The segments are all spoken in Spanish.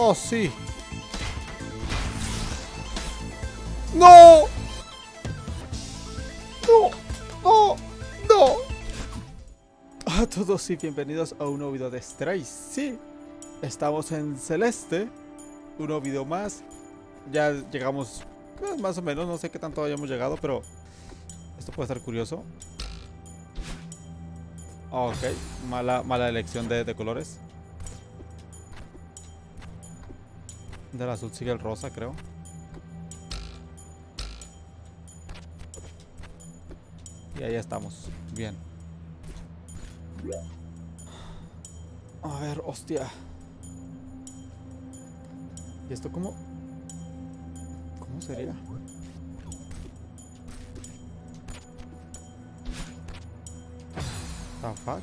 Oh sì. No! No, no, no. A todos y bienvenidos a un nuevo video de Stray. Sí, estamos en Celeste. Un nuevo video más. Ya llegamos más o menos, no sé qué tanto hayamos llegado, pero esto puede estar curioso. Ok, mala elección de colores. Del azul sigue el rosa, creo. Y ahí estamos, bien. A ver, hostia. ¿Y esto cómo? ¿Cómo sería? ¿What the fuck?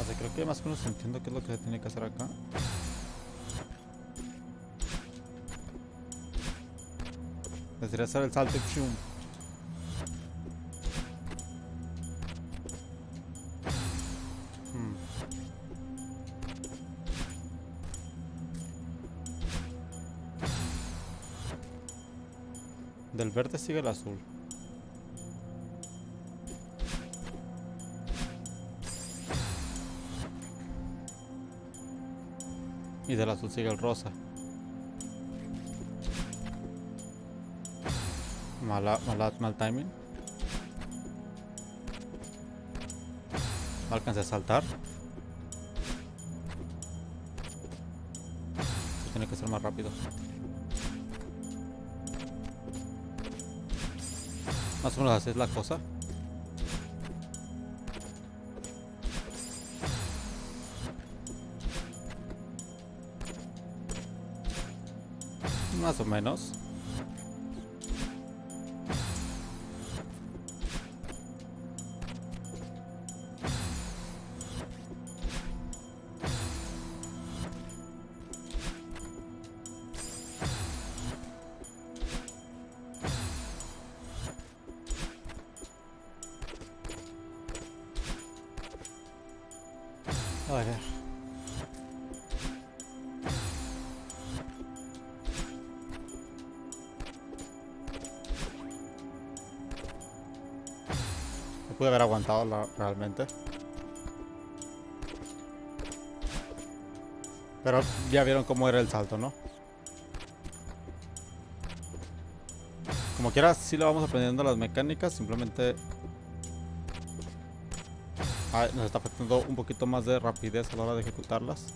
O sea, creo que más o menos entiendo qué es lo que se tiene que hacer acá. Debería hacer el salto chum. Del verde sigue el azul. Y del azul sigue el rosa. Mal timing. No alcancé a saltar. Tiene que ser más rápido. Más o menos así es la cosa. Más o menos. A ver. No pude haber aguantado realmente. Pero ya vieron cómo era el salto, ¿no? Como quiera, sí lo vamos aprendiendo las mecánicas, simplemente... Ah, nos está afectando un poquito más de rapidez a la hora de ejecutarlas.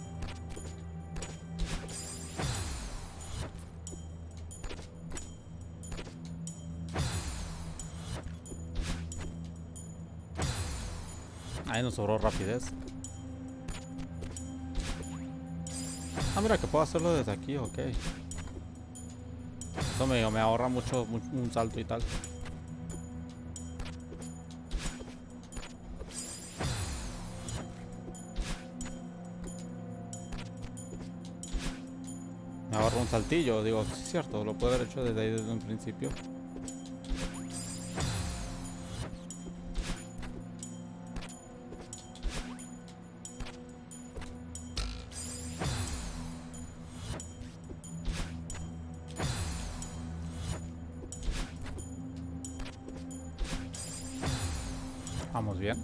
Ahí nos sobró rapidez. Ah, mira que puedo hacerlo desde aquí, ok. Eso me ahorra mucho un salto y tal. Ahorro un saltillo, digo, sí es cierto, lo puedo haber hecho desde ahí desde un principio. Vamos bien.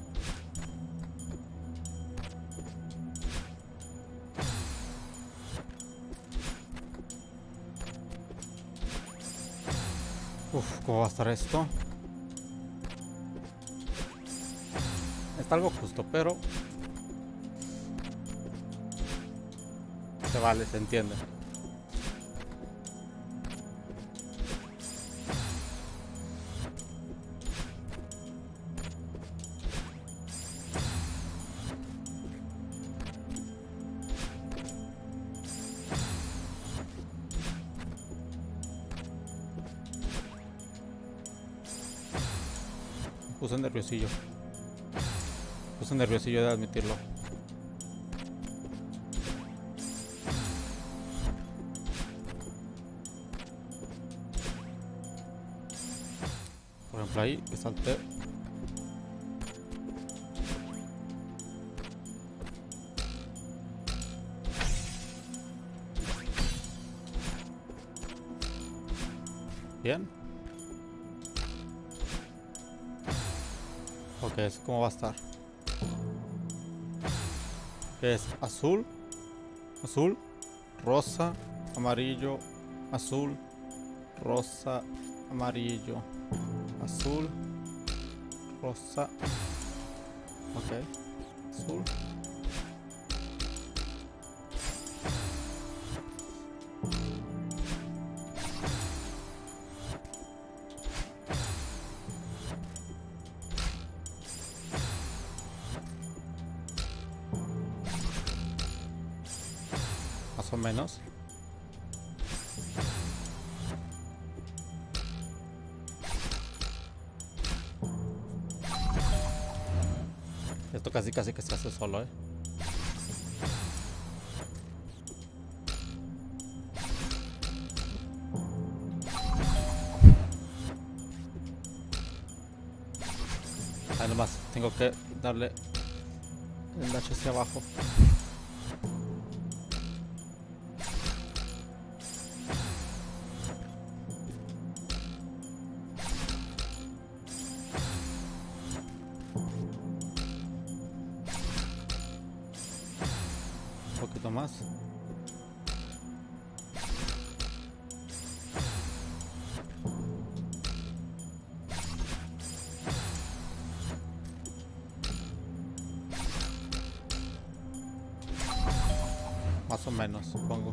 Uf, ¿cómo va a estar esto? Está algo justo, pero... Se vale, se entiende. Puse nerviosillo de admitirlo. fly isn't there. Bien. Ok, es como va a estar. Es azul, azul, rosa, amarillo, azul, rosa, amarillo, azul, rosa. Ok, azul. Más o menos. Esto casi que se hace solo, ¿eh? Ahí nomás tengo que darle el dash hacia abajo. Más o menos, supongo.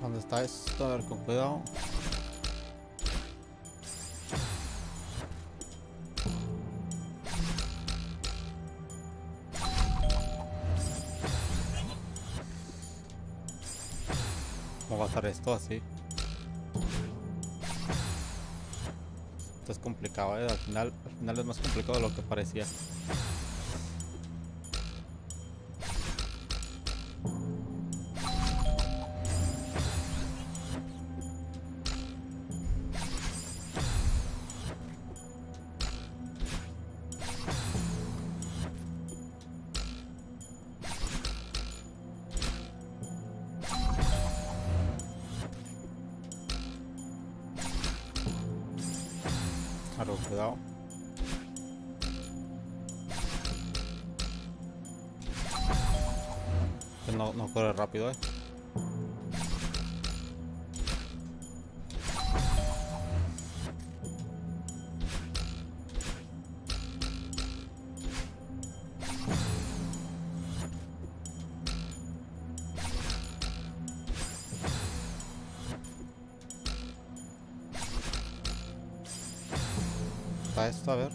¿Dónde está esto? A ver, con cuidado. ¿Cómo va a estar esto así? Esto es complicado, ¿eh? Al final es más complicado de lo que parecía. Claro, cuidado. No corre rápido, ¿eh? Esto, a ver,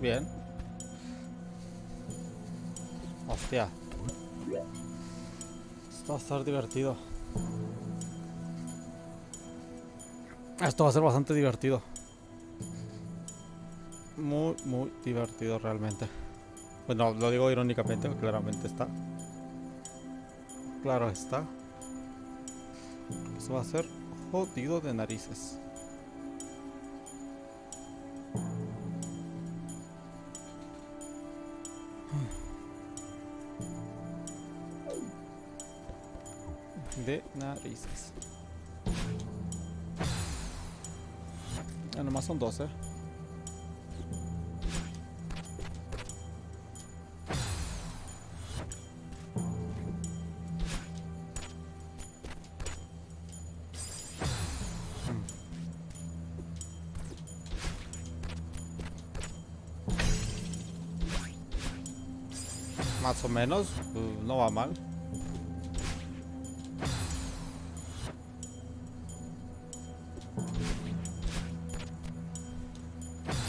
Bien. Hostia. Esto va a estar divertido. Esto va a ser bastante divertido. Muy, muy divertido realmente. Bueno, lo digo irónicamente, claramente está. Claro está. Eso va a ser jodido de narices. De narices. Ya nomás son 12. Más o menos, no va mal.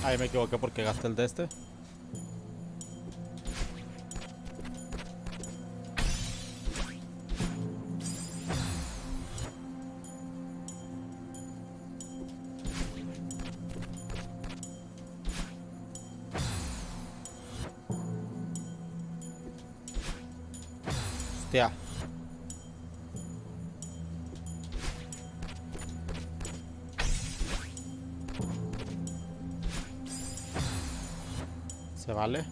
Ahí me equivoqué porque gasté el de este. Hostia. Se vale.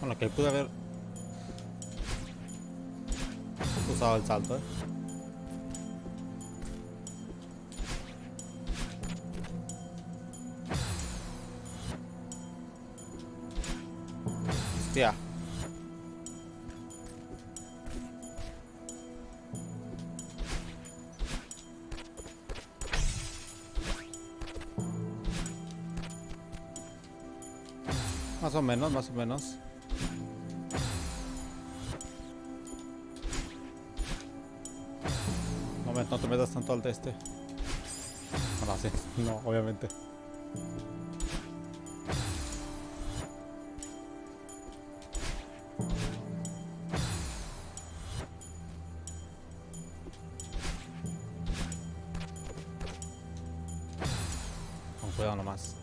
Bueno, que pude haber usado el salto, ¿eh? Hostia. Más o menos, más o menos. No te metas tanto al de este. Ahora sí, no, obviamente. Con cuidado nomás.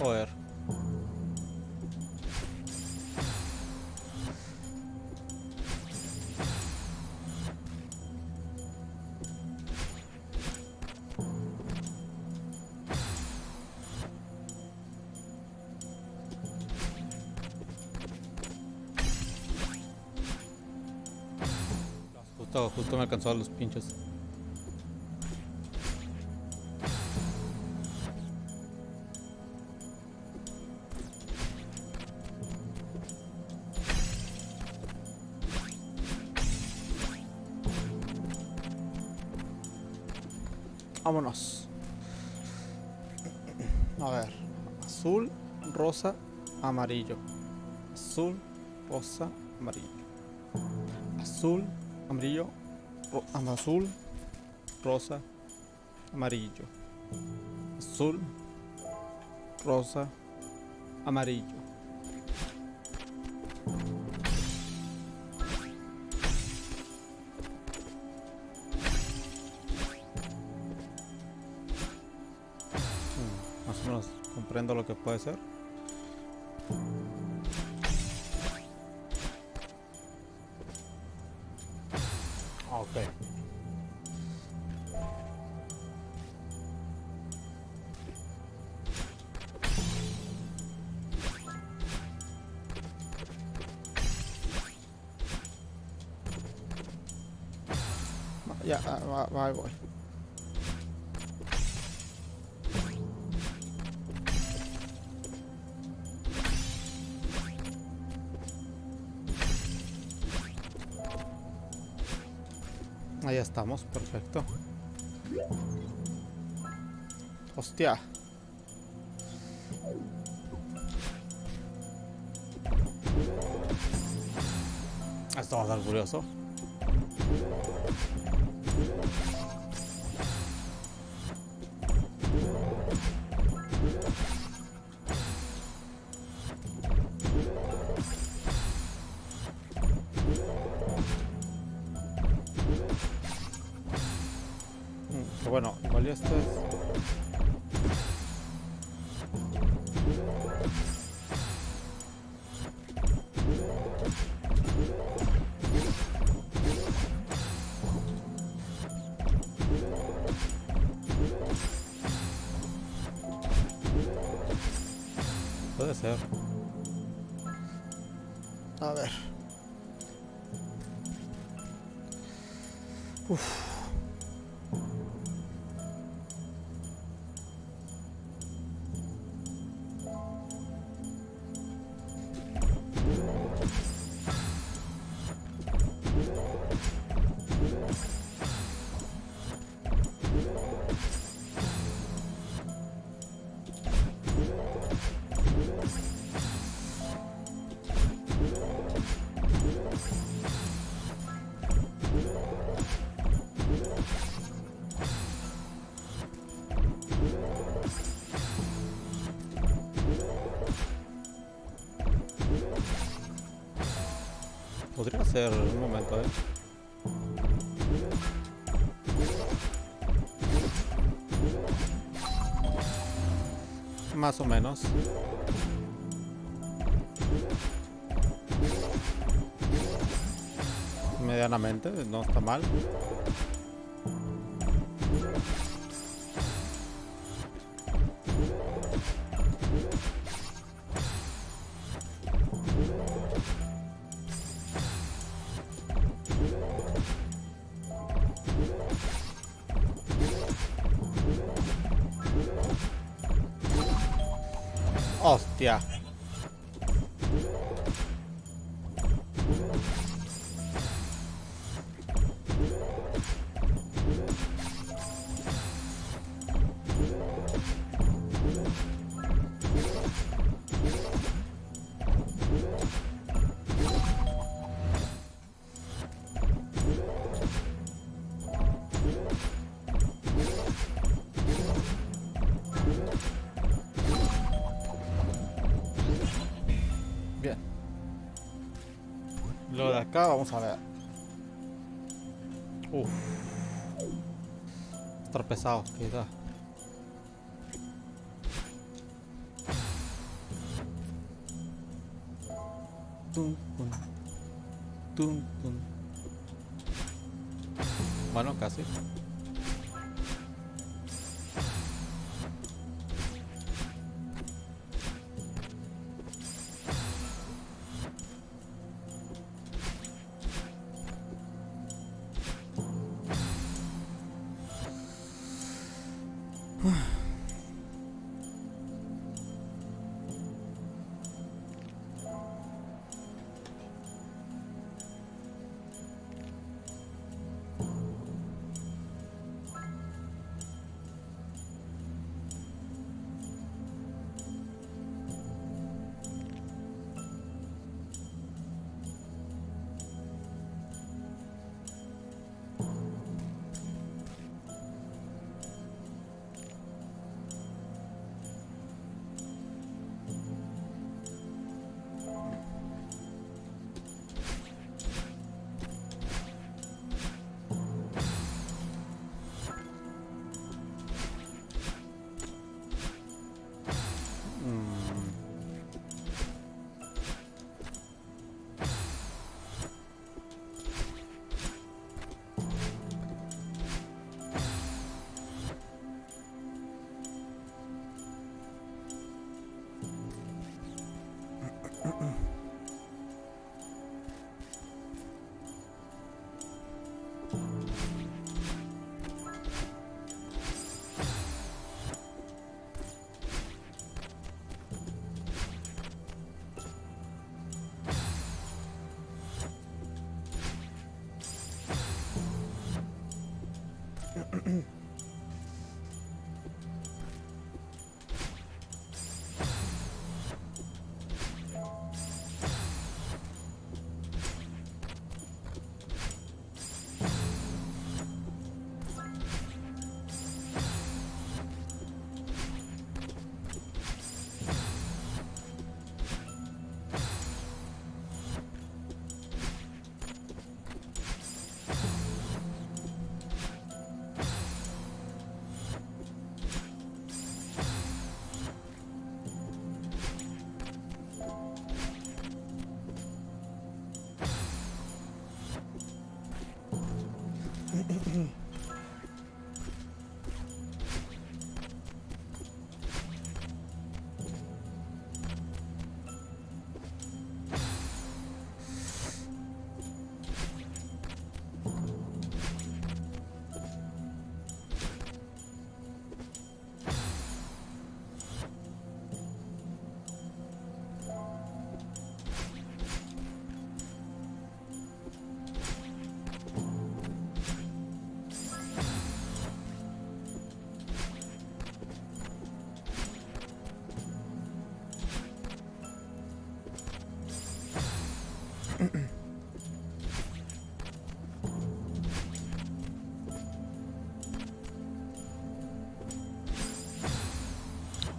Joder. Justo me alcanzó a los pinches. Vámonos. A ver. Azul, rosa, amarillo. Azul, rosa, amarillo. Azul, amarillo, azul, rosa, amarillo. Azul, rosa, amarillo. Más o menos comprendo lo que puede ser. Okay. Ya, ahí voy. Ahí estamos, perfecto. Hostia. Esto va a estar curioso. Bueno, igual esto es... Puede ser. A ver. Uf. Podría ser un momento, ¿eh? Más o menos. Medianamente, no está mal. Hostia. Bien. Lo de acá vamos a ver. Uff. Estar pesado, quizás. Tum, tum. Tum, tum. Bueno, casi.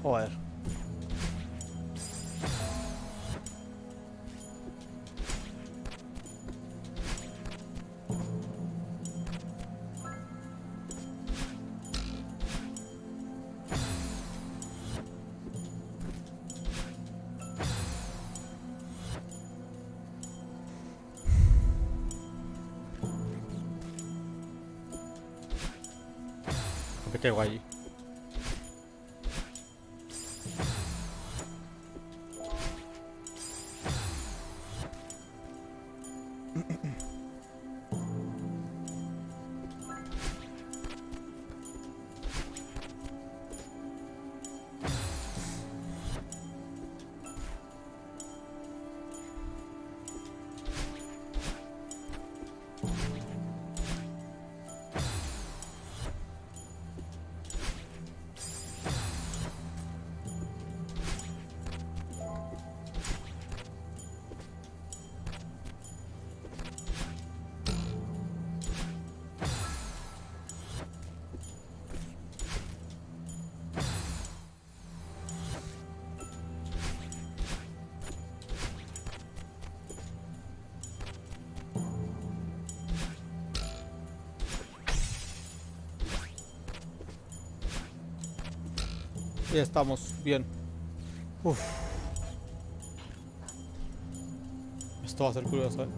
Joder. Me caigo ahí. Ya estamos bien. Uf. Esto va a ser curioso, ¿eh?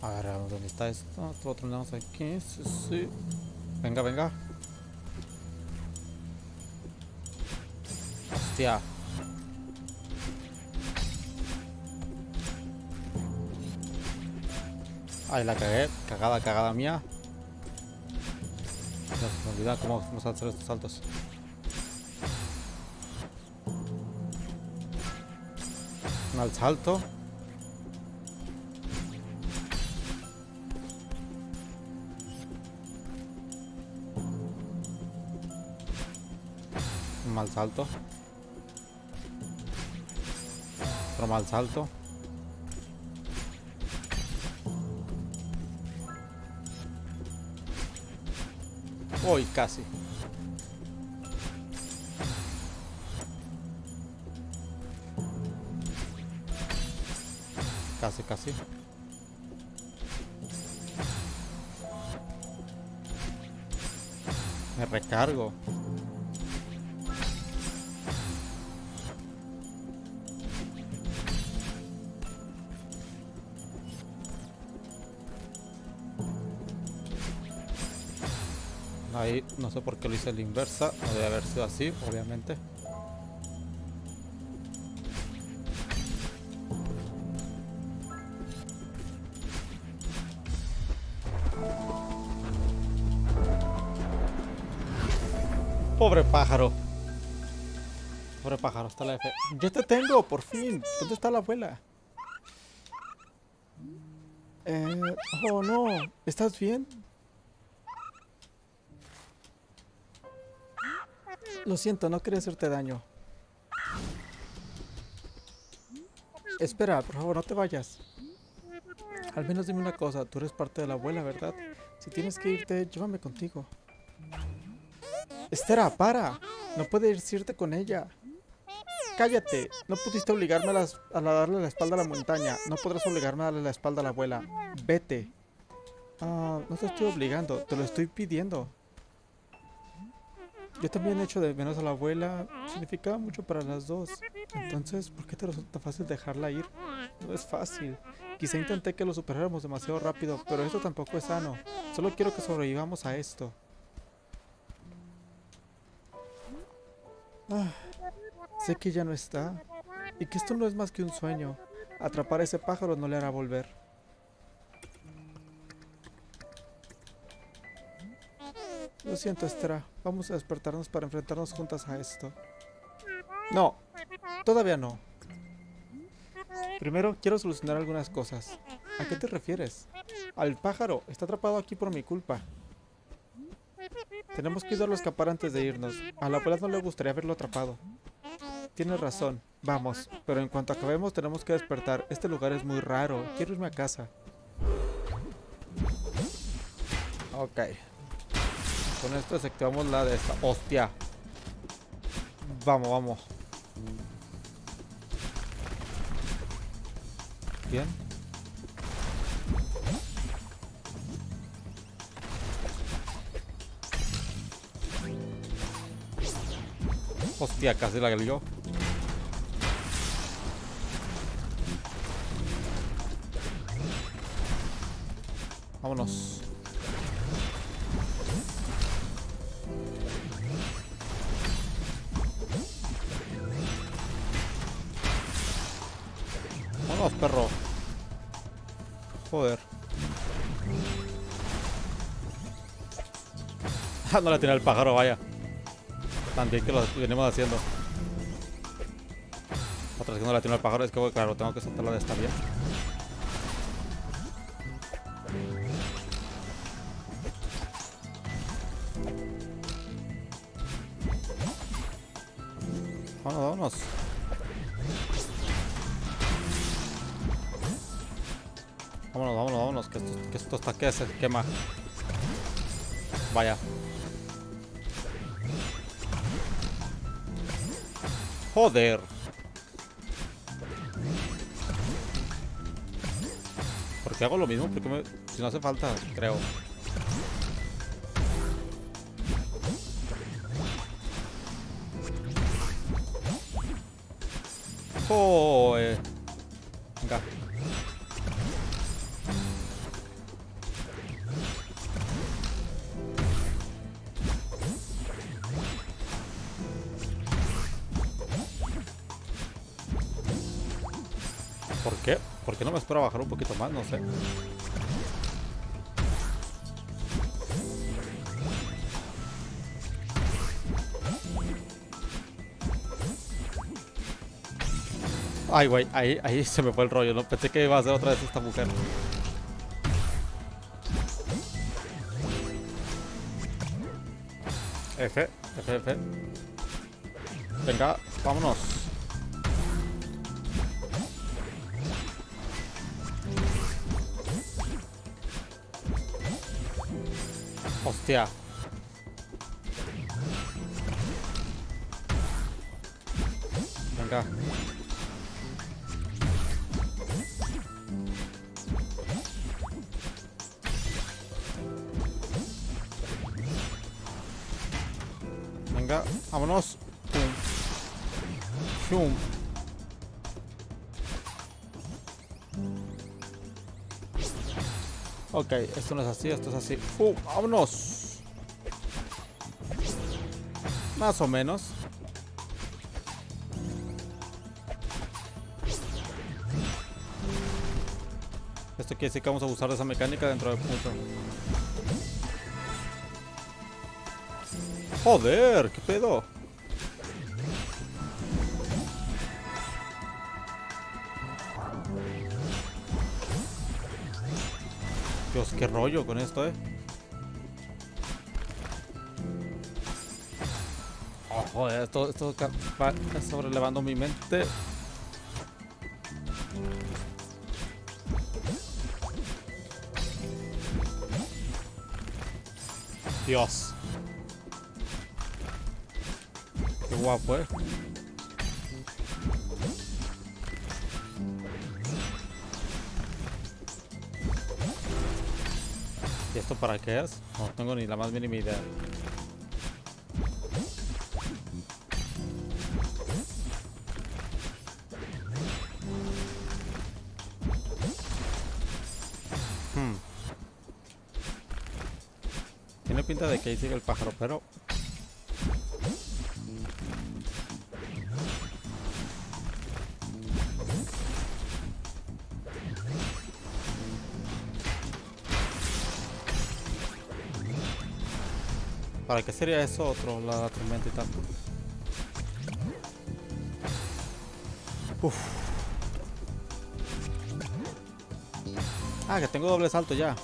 Agarramos dónde está esto, lo tornamos aquí, sí, sí. Venga, venga. Hostia. Ahí la cagué, cagada mía. No se me olvida cómo vamos a hacer estos saltos. Mal salto. Mal salto, otro mal salto. Uy, casi. Casi. Me recargo. Ahí no sé por qué lo hice la inversa, no debe haber sido así, obviamente. Pobre pájaro. Pobre pájaro, está la F. Yo te tengo, por fin. ¿Dónde está la abuela? Oh, no. ¿Estás bien? Lo siento, no quería hacerte daño. Espera, por favor, no te vayas. Al menos dime una cosa. Tú eres parte de la abuela, ¿verdad? Si tienes que irte, llévame contigo. Stera, para. No puedes irte con ella. Cállate. No pudiste obligarme a darle la espalda a la montaña. No podrás obligarme a darle la espalda a la abuela. Vete. No te estoy obligando. Te lo estoy pidiendo. Yo también echo de menos a la abuela. Significaba mucho para las dos. Entonces, ¿por qué te resulta fácil dejarla ir? No es fácil. Quizá intenté que lo superáramos demasiado rápido, pero esto tampoco es sano. Solo quiero que sobrevivamos a esto. Sé que ya no está. Y que esto no es más que un sueño. Atrapar a ese pájaro no le hará volver. Lo siento, Stera. Vamos a despertarnos para enfrentarnos juntas a esto. No, todavía no. Primero quiero solucionar algunas cosas. ¿A qué te refieres? Al pájaro. Está atrapado aquí por mi culpa. Tenemos que ayudarlo a escapar antes de irnos. A la abuela no le gustaría haberlo atrapado. Tienes razón. Vamos. Pero en cuanto acabemos tenemos que despertar. Este lugar es muy raro. Quiero irme a casa. Ok. Con esto desactivamos la de esta. ¡Hostia! Vamos, vamos. Bien. Hostia, casi la lió. Vámonos. Vámonos, perro. Joder. Ah, no la tiene el pájaro, vaya. Tan bien que lo venimos haciendo. Otra vez que no la tiene el pájaro, es que claro, tengo que soltarla de esta vía. Vámonos, vámonos. Vámonos, vámonos, vámonos, que esto hasta que se quema. Vaya. Joder. ¿Por qué hago lo mismo? Porque si no hace falta, creo. Joder. Venga. ¿Por qué? ¿Por qué no me espero a bajar un poquito más? No sé. Ay, güey, ahí se me fue el rollo, ¿no? Pensé que iba a hacer otra vez esta mujer. F, F, F. Venga, vámonos. Hostia. Venga. Venga, vámonos. Pum. Ok, esto no es así, esto es así. ¡Pum! ¡Vámonos! Más o menos. Esto quiere decir que vamos a usar de esa mecánica dentro de mucho. Joder, qué pedo. Dios, qué rollo con esto, Oh, joder, esto va sobrelevando mi mente. Dios. Qué guapo, ¿Y esto para qué es? No tengo ni la más mínima idea. Tiene pinta de que ahí sigue el pájaro, pero... ¿Para qué sería eso otro? La tormenta y tal. Uf. Ah, que tengo doble salto ya.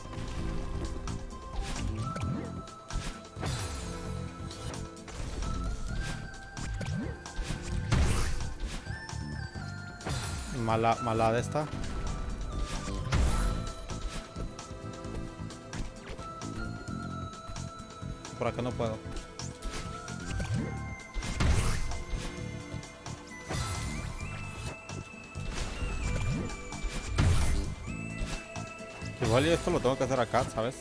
Mala de esta. Por acá no puedo. Igual y esto lo tengo que hacer acá, ¿sabes?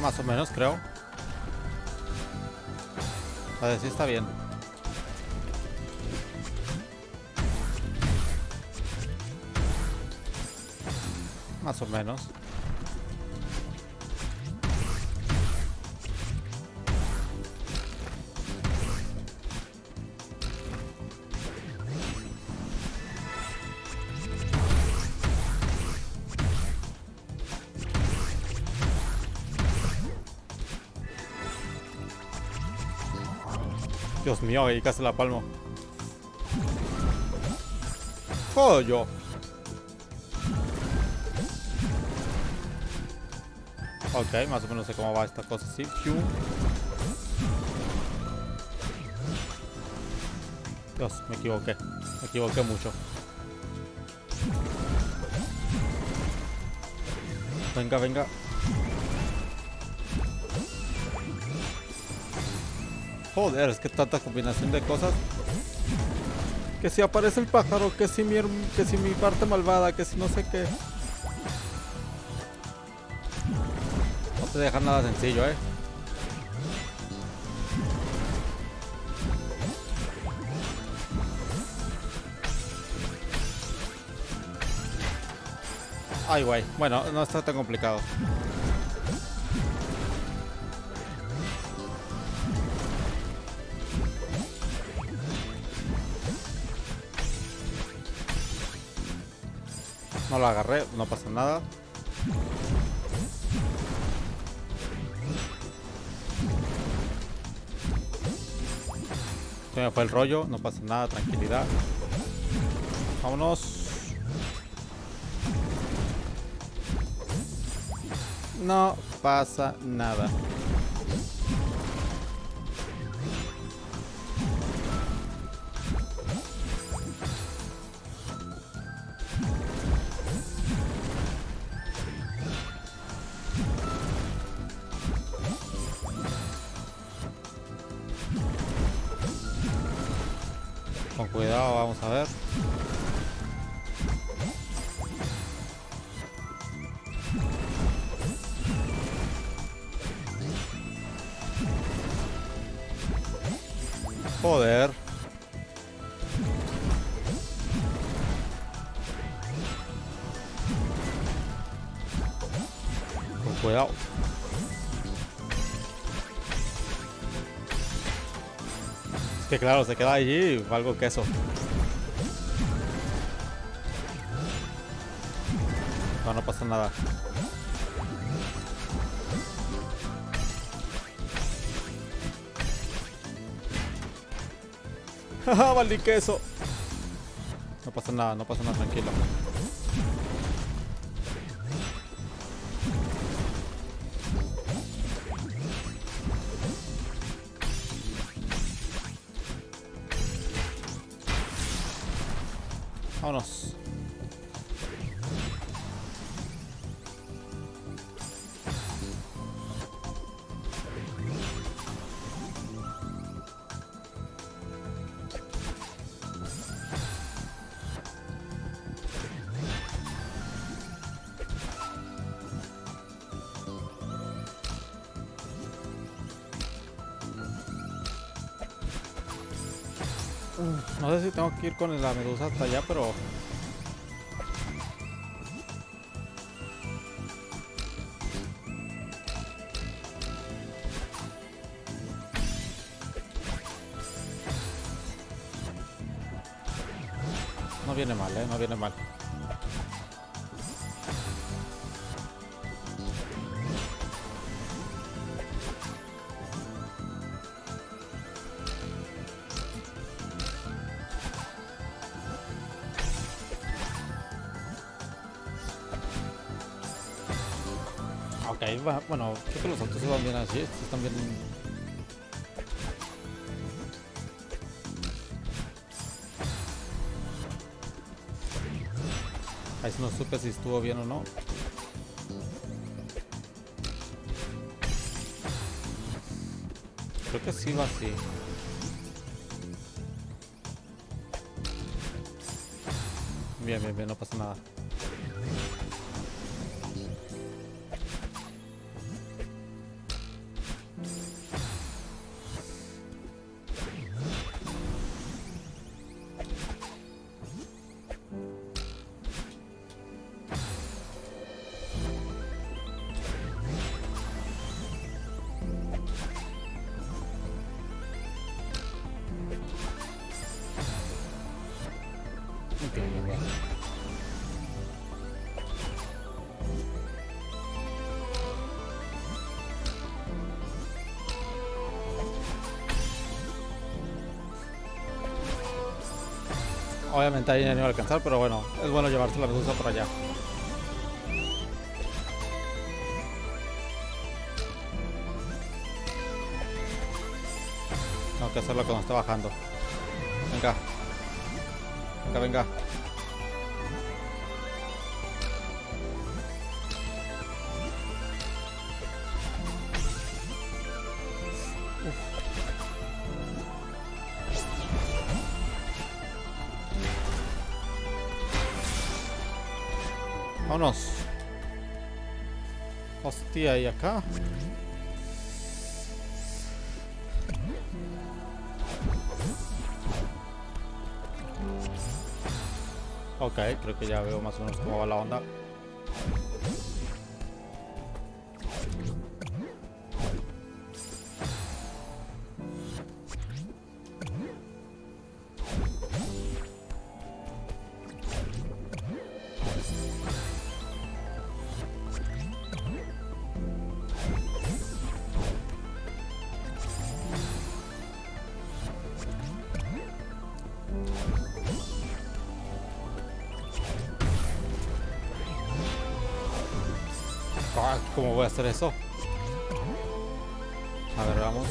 Más o menos, creo. A ver si está bien. Más o menos. Dios mío, ahí casi la palmo. ¡Coño! Ok, más o menos sé cómo va esta cosa, sí. Dios, me equivoqué. Me equivoqué mucho. Venga, venga. Joder, es que tanta combinación de cosas. Que si aparece el pájaro, que si mi parte malvada, que si no sé qué. No te dejan nada sencillo, Ay, güey. Bueno, no está tan complicado. No lo agarré, no pasa nada. Se me fue el rollo, no pasa nada, tranquilidad. Vámonos. No pasa nada. Con cuidado, vamos a ver. Joder. Cuidado. Es que claro, se queda allí valgo queso. No, no pasa nada. Jaja, maldito queso. No pasa nada, no pasa nada, tranquilo. Vámonos. No sé si tengo que ir con la medusa hasta allá, pero... No viene mal, no viene mal. Bueno, creo que los autos se van bien así, estos también. Ahí sí no supe si estuvo bien o no. Creo que sí va así. Bien, bien, bien, no pasa nada. Obviamente ahí no iba a alcanzar, pero bueno, es bueno llevarse la medusa por allá. Tengo que hacerlo cuando está bajando. Venga. Venga, venga. Vámonos. Hostia, y acá. Ok, creo que ya veo más o menos cómo va la onda. ¿Cómo voy a hacer eso? A ver, vamos.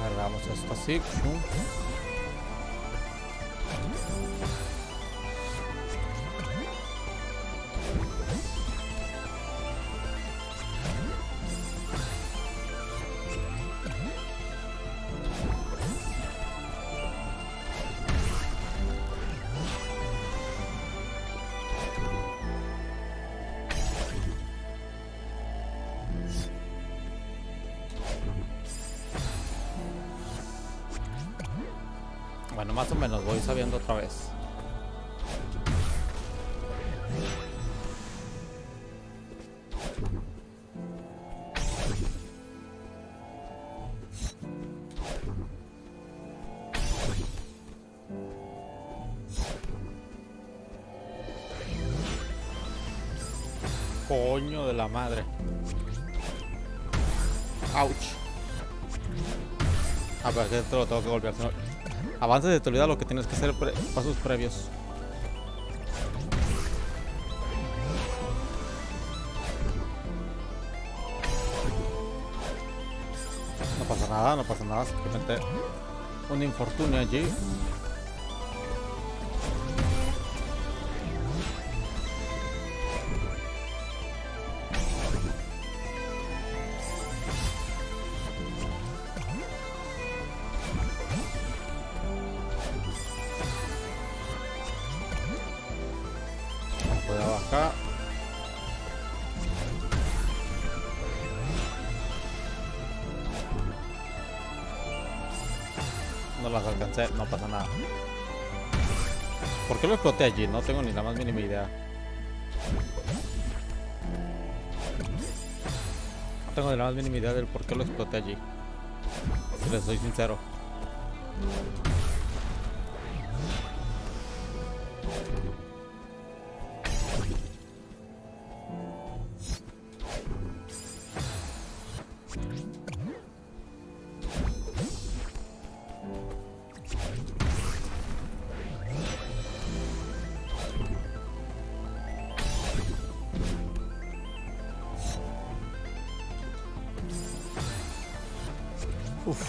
Agarramos esto así. Bueno, más o menos voy sabiendo otra vez. Coño de la madre. Ouch. A ver, que te lo tengo que golpear. Avanza y te olvida lo que tienes que hacer, pasos previos. No pasa nada, no pasa nada. Simplemente un infortunio allí. No las alcancé, no pasa nada. ¿Por qué lo exploté allí? No tengo ni la más mínima idea. No tengo ni la más mínima idea del por qué lo exploté allí. Si les soy sincero. Uf.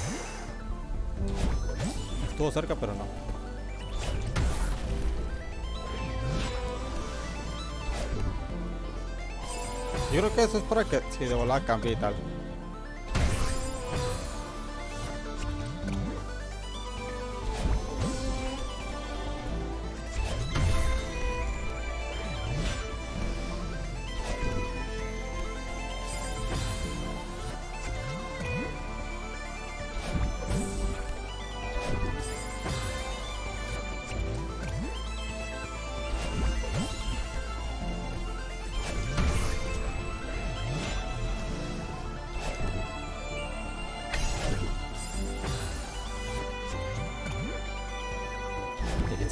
Estuvo cerca, pero no. Yo creo que eso es para que si de volada cambie y tal.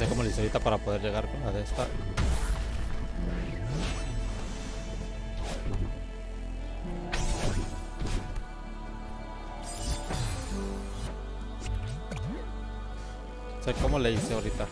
Como les ahorita para poder llegar con la de esta. Sé cómo le hice ahorita.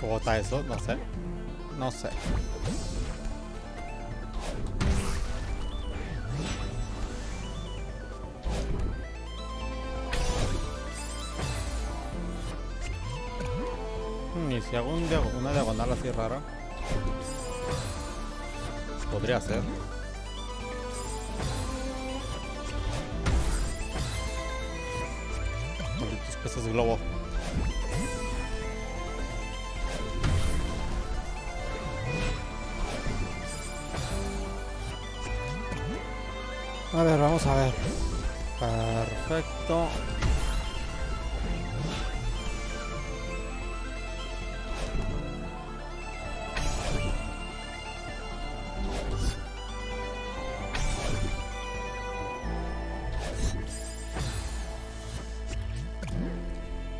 ¿Cómo está eso? No sé. No sé. Y si hago una diagonal así rara, podría ser. Con tus peces de globo. A ver, vamos a ver. Perfecto.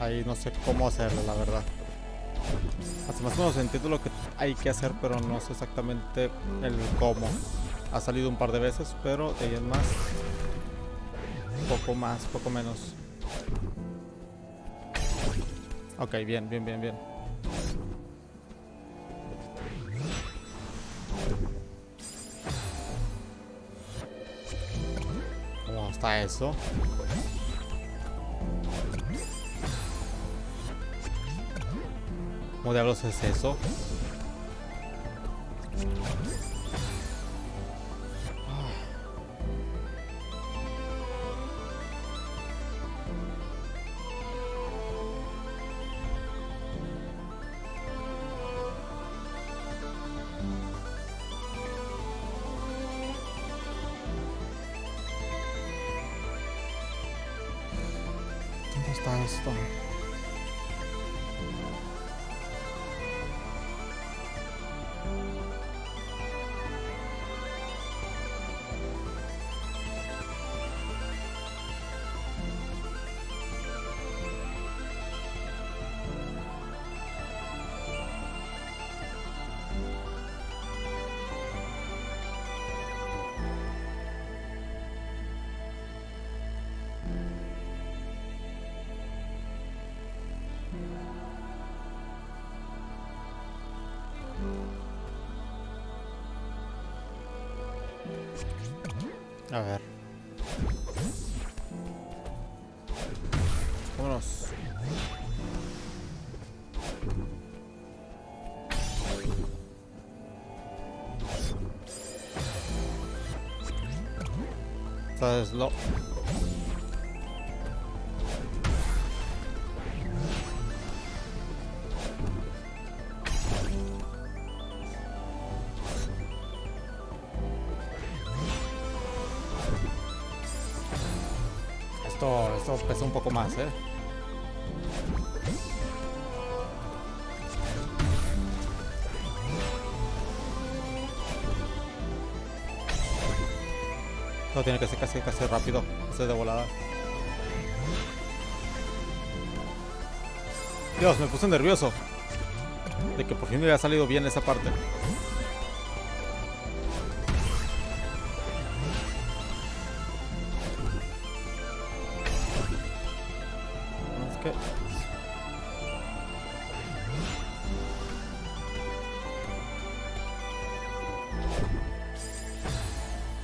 Ahí no sé cómo hacerlo, la verdad. Hace más o menos entiendo lo que hay que hacer, pero no sé exactamente el cómo. Ha salido un par de veces, pero de ahí en más, poco más, poco menos. Ok, bien, bien, bien, bien. ¿Cómo está eso? ¿Cómo diablos es eso? basta. A ver. Vámonos. Esta es lo... Esto pesa un poco más, ¿eh? Esto tiene que ser casi rápido, eso es de volada. Dios, me puse nervioso de que por fin me había salido bien esa parte.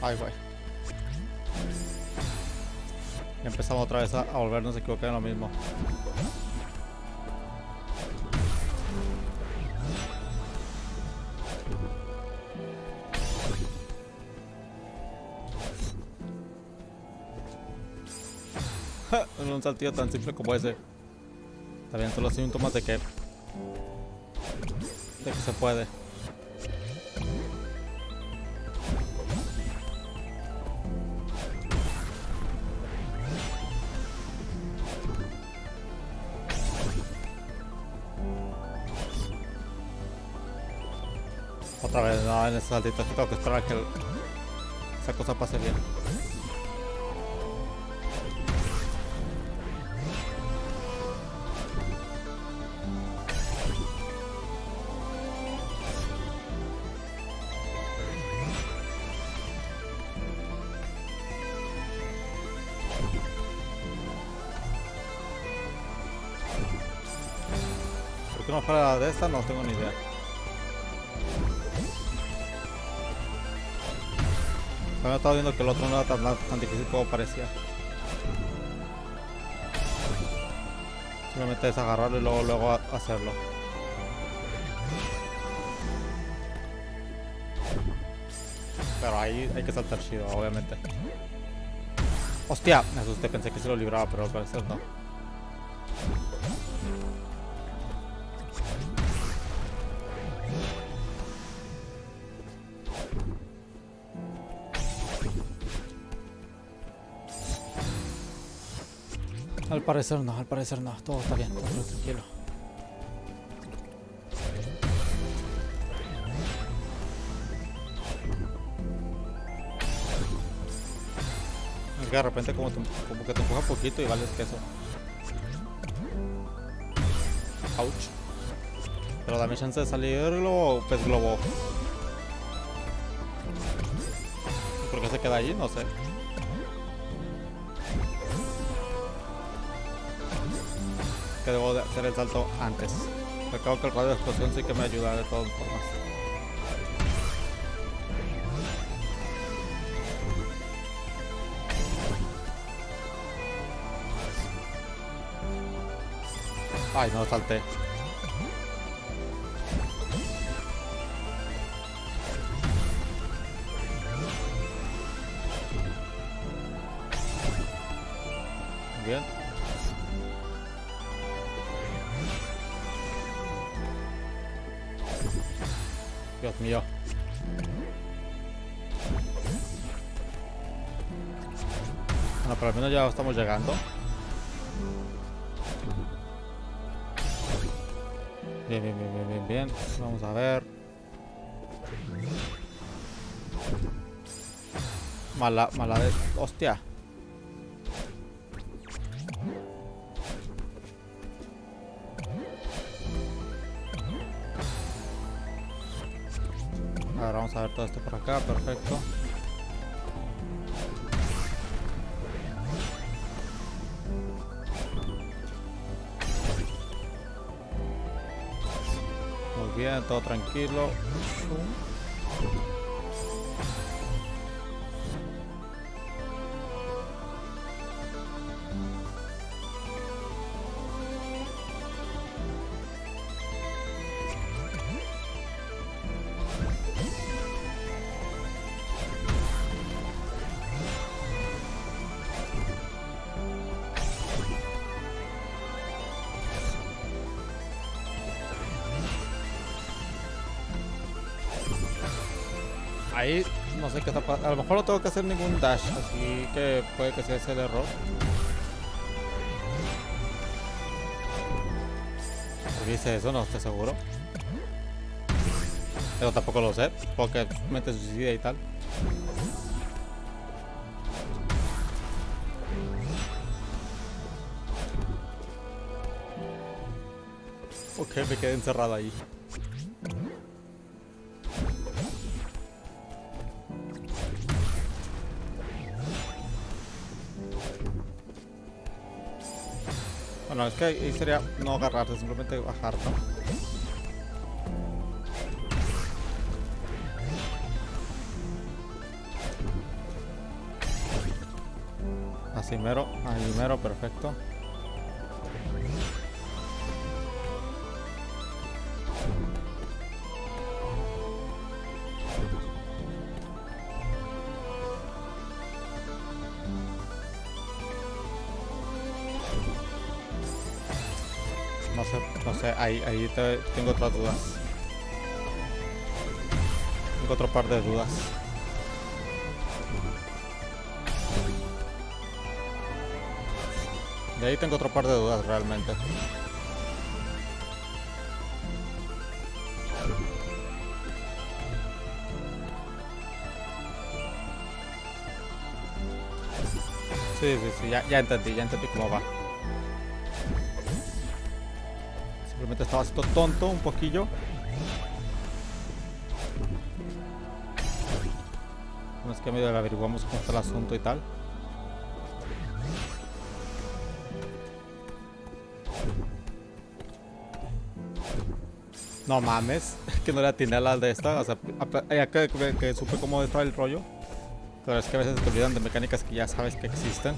Ay, güey. Empezamos otra vez a volvernos a equivocar en lo mismo. En un saltillo tan simple como ese. Está bien, solo síntomas de que... se puede. Otra vez, no, en ese saltito aquí tengo que esperar a que esa cosa pase bien. ¿Por qué no fuera de esta? No tengo ni idea. Me estaba viendo que el otro no era tan difícil como parecía. Simplemente desagarrarlo y luego hacerlo. Pero ahí hay que saltar chido, obviamente. Hostia, me asusté, pensé que se lo libraba, pero al parecer no. Al parecer no, todo está bien, todo tranquilo. Es que de repente como que te empuja un poquito y vales queso. Ouch. Pero dame chance de salirlo, pez globo. ¿Por qué se queda allí? No sé. Que debo de hacer el salto antes. Acabo que el radio de explosión sí que me ayuda de todas formas. Ay, no salté. Bien. Dios mío. Bueno, pero al menos ya estamos llegando. Bien, bien, bien, bien, bien, bien. Vamos a ver. Mala, mala vez. Hostia. A ver, vamos a ver todo esto por acá. Perfecto. Muy bien, todo tranquilo. Ahí no sé qué está pasando. A lo mejor no tengo que hacer ningún dash, así que puede que sea ese el error. Dice eso, no estoy seguro. Pero tampoco lo sé, porque mete suicida y tal. Ok, me quedé encerrado ahí. No, es que ahí sería no agarrarse, simplemente bajar, ¿no? Así mero, ahí mero, perfecto. Ahí tengo otras dudas. Tengo otro par de dudas. De ahí tengo otro par de dudas realmente. Sí, ya entendí cómo va. Simplemente estaba haciendo tonto un poquillo. No es que medio le averiguamos cómo está el asunto y tal. No mames, que no le atiné a la de esta. O sea, que supe cómo estaba el rollo. Pero es que a veces te olvidan de mecánicas que ya sabes que existen.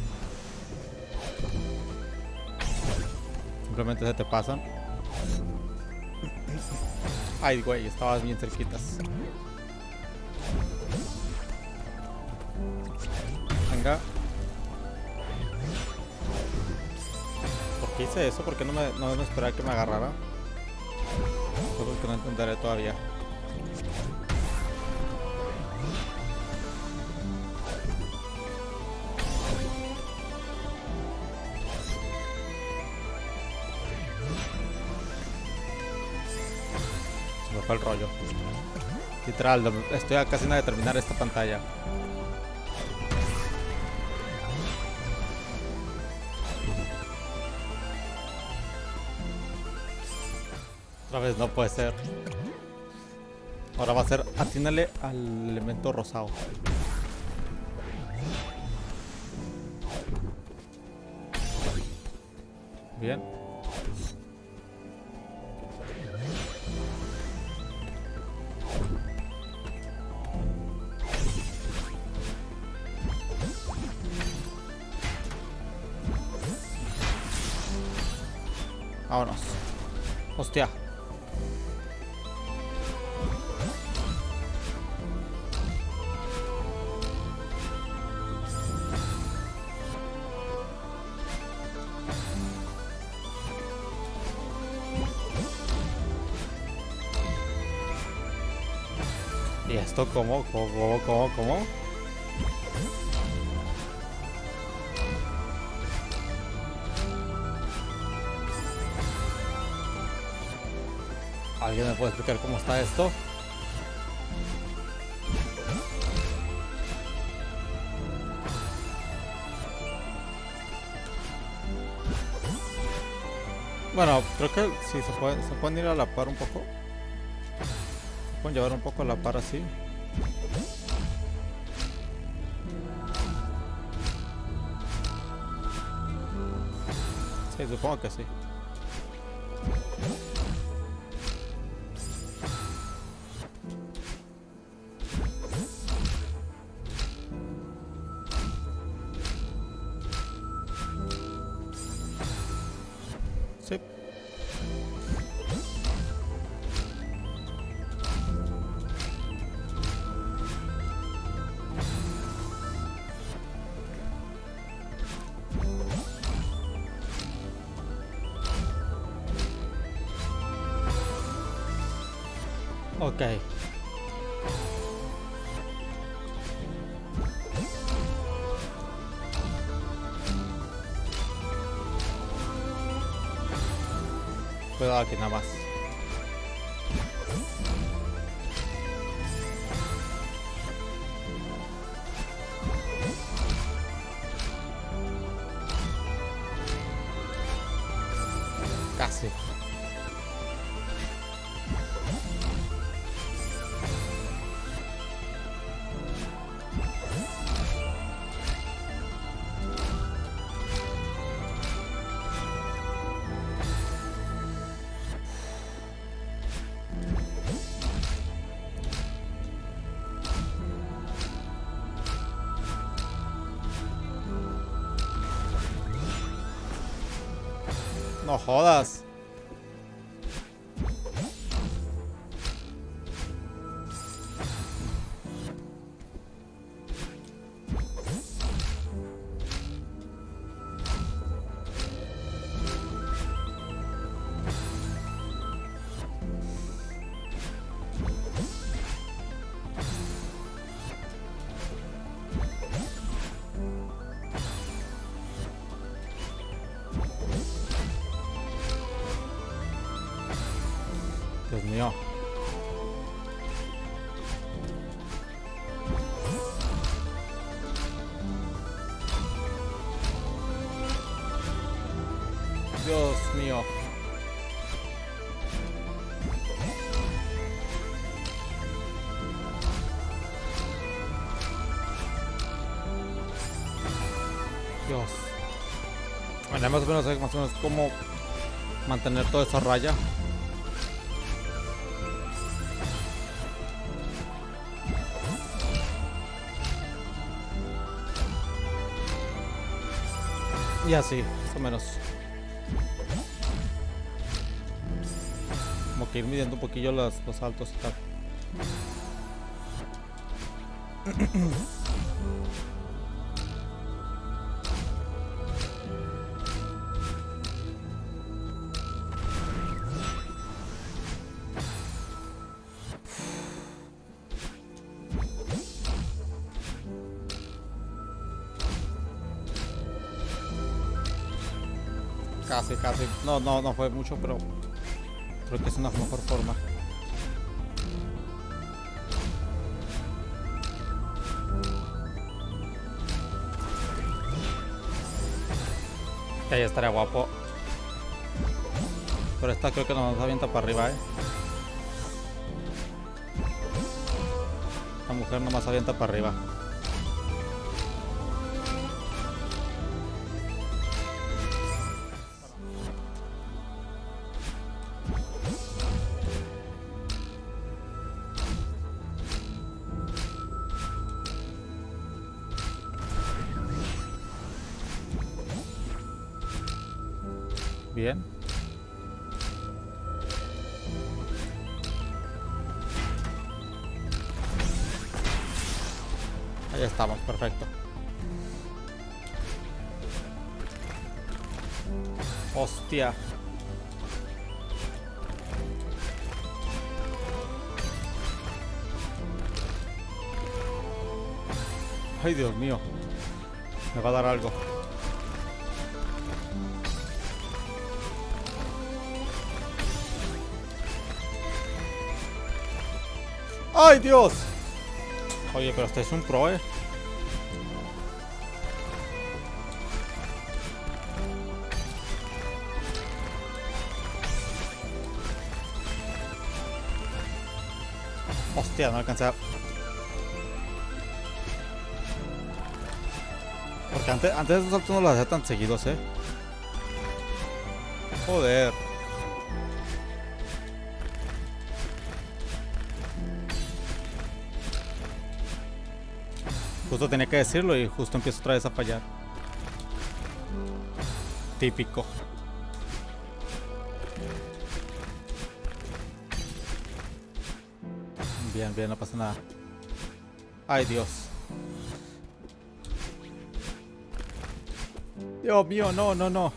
Simplemente se te pasan. Ay, güey, estabas bien cerquitas. Venga. ¿Por qué hice eso? ¿Por qué no me esperaba que me agarrara? Solo que no entenderé todavía. El rollo literal, estoy a casi nada de terminar esta pantalla. Otra vez no puede ser. Ahora va a ser atínale al elemento rosado. Bien. Vámonos. Hostia. ¿Y esto cómo? ¿Cómo? ¿Alguien me puede explicar cómo está esto? Bueno, creo que sí, se pueden ir a la par un poco. Se pueden llevar un poco a la par así. Sí, supongo que sí. Ok. Cuidado aquí nada más. Casi. No jodas. Dios mío. Dios mío. Dios. Bueno, más o menos cómo mantener toda esa raya. Y así, más o menos. Como que ir midiendo un poquillo los saltos y tal. Casi. No fue mucho, pero creo que es una mejor forma. Que ahí estaría guapo. Pero esta creo que nos avienta para arriba, ¿eh? Esta mujer nomás avienta para arriba. Bien. Ahí estamos, perfecto. Hostia. Ay, Dios mío. Me va a dar algo. ¡Ay, Dios! Oye, pero este es un pro, ¿eh? Hostia, no alcanza. Porque antes de esos saltos no los hacía tan seguidos, ¿eh? Joder. Justo tenía que decirlo y justo empiezo otra vez a fallar. Típico. Bien, bien, no pasa nada. Ay, Dios. Dios mío, no, no, no.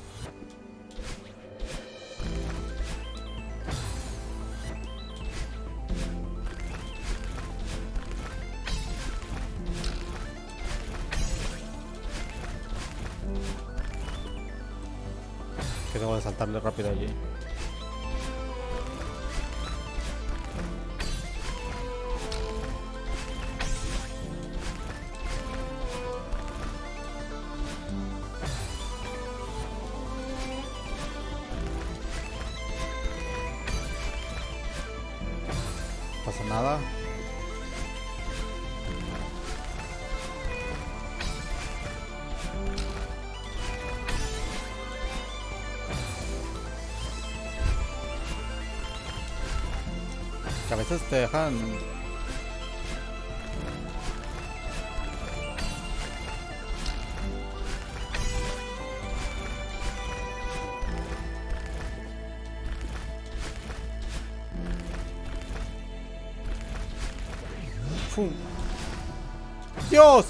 Que tengo que saltarle rápido allí. Pasa nada. Que a veces te dejan. ¡Fum! ¡Dios!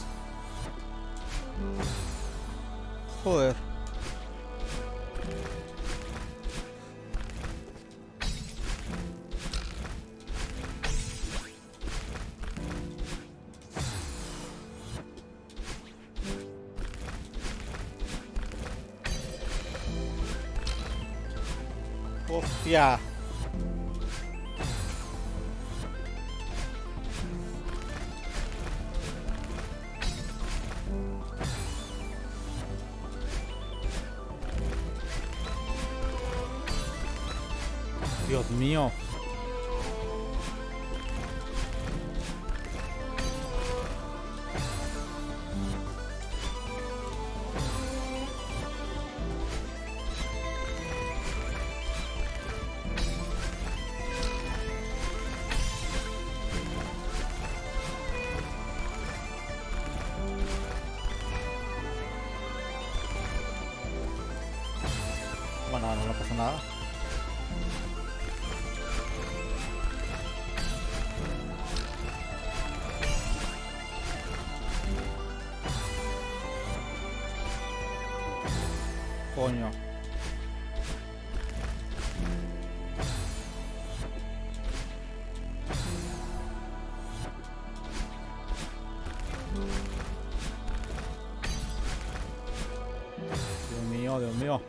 Joder. ¡Hostia! Dios mío. Bueno, no pasa nada. Coño. Dios mío, Dios mío.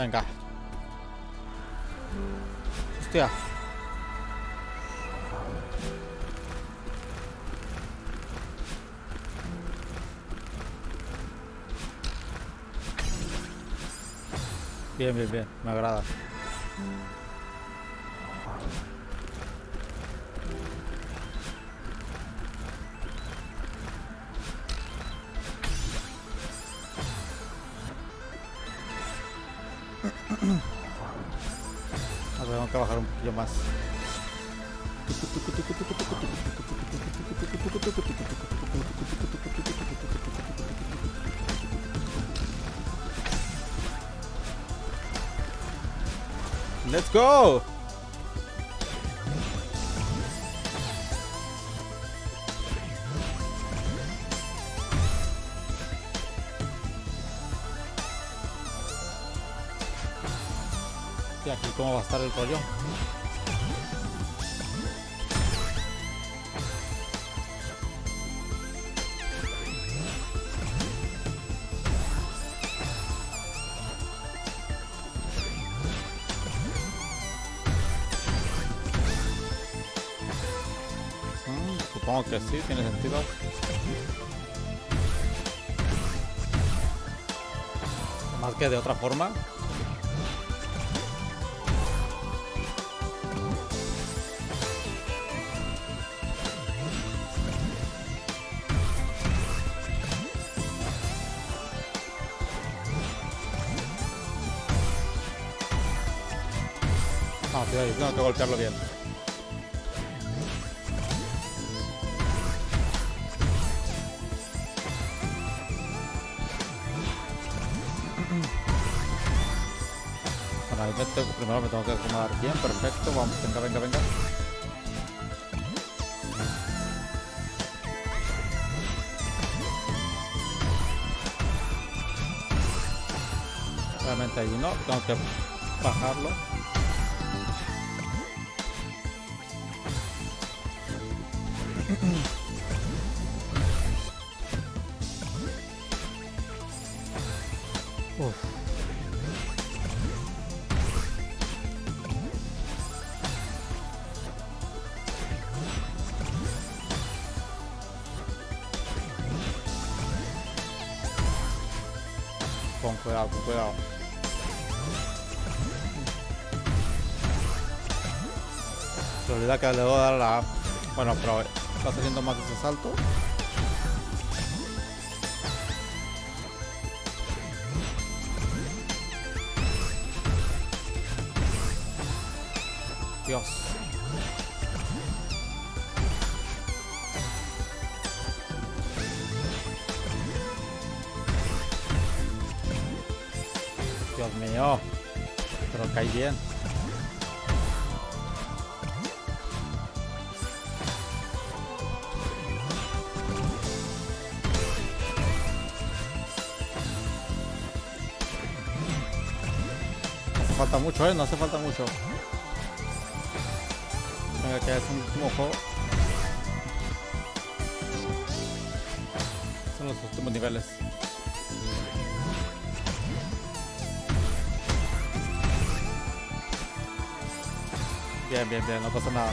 Venga. Hostia. Bien, bien, bien. Me agrada. acá bajar un poquito más. Let's go. Y aquí cómo va a estar el rollo. Supongo que sí, tiene sentido. Más que de otra forma. Ah, sí, ahí, tengo que golpearlo bien. Bueno, primero me tengo que acomodar bien, perfecto. Vamos, venga, venga, venga. Realmente ahí no, tengo que bajarlo. Uf. Con cuidado, con cuidado. Se olvida que le debo dar la... Bueno, pero está saliendo más de ese salto. Dios. Dios mío. Pero cae bien. No hace falta mucho, no hace falta mucho. Que es un último juego. Son los últimos niveles. Bien, bien, bien, no pasa nada.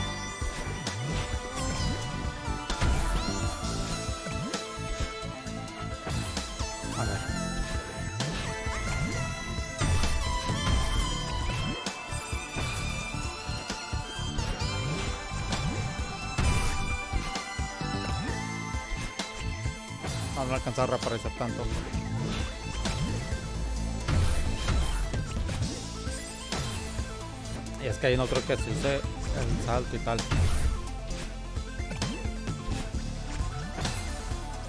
A ver. No alcanzar a reaparecer tanto. Y es que ahí no creo que se use el salto y tal.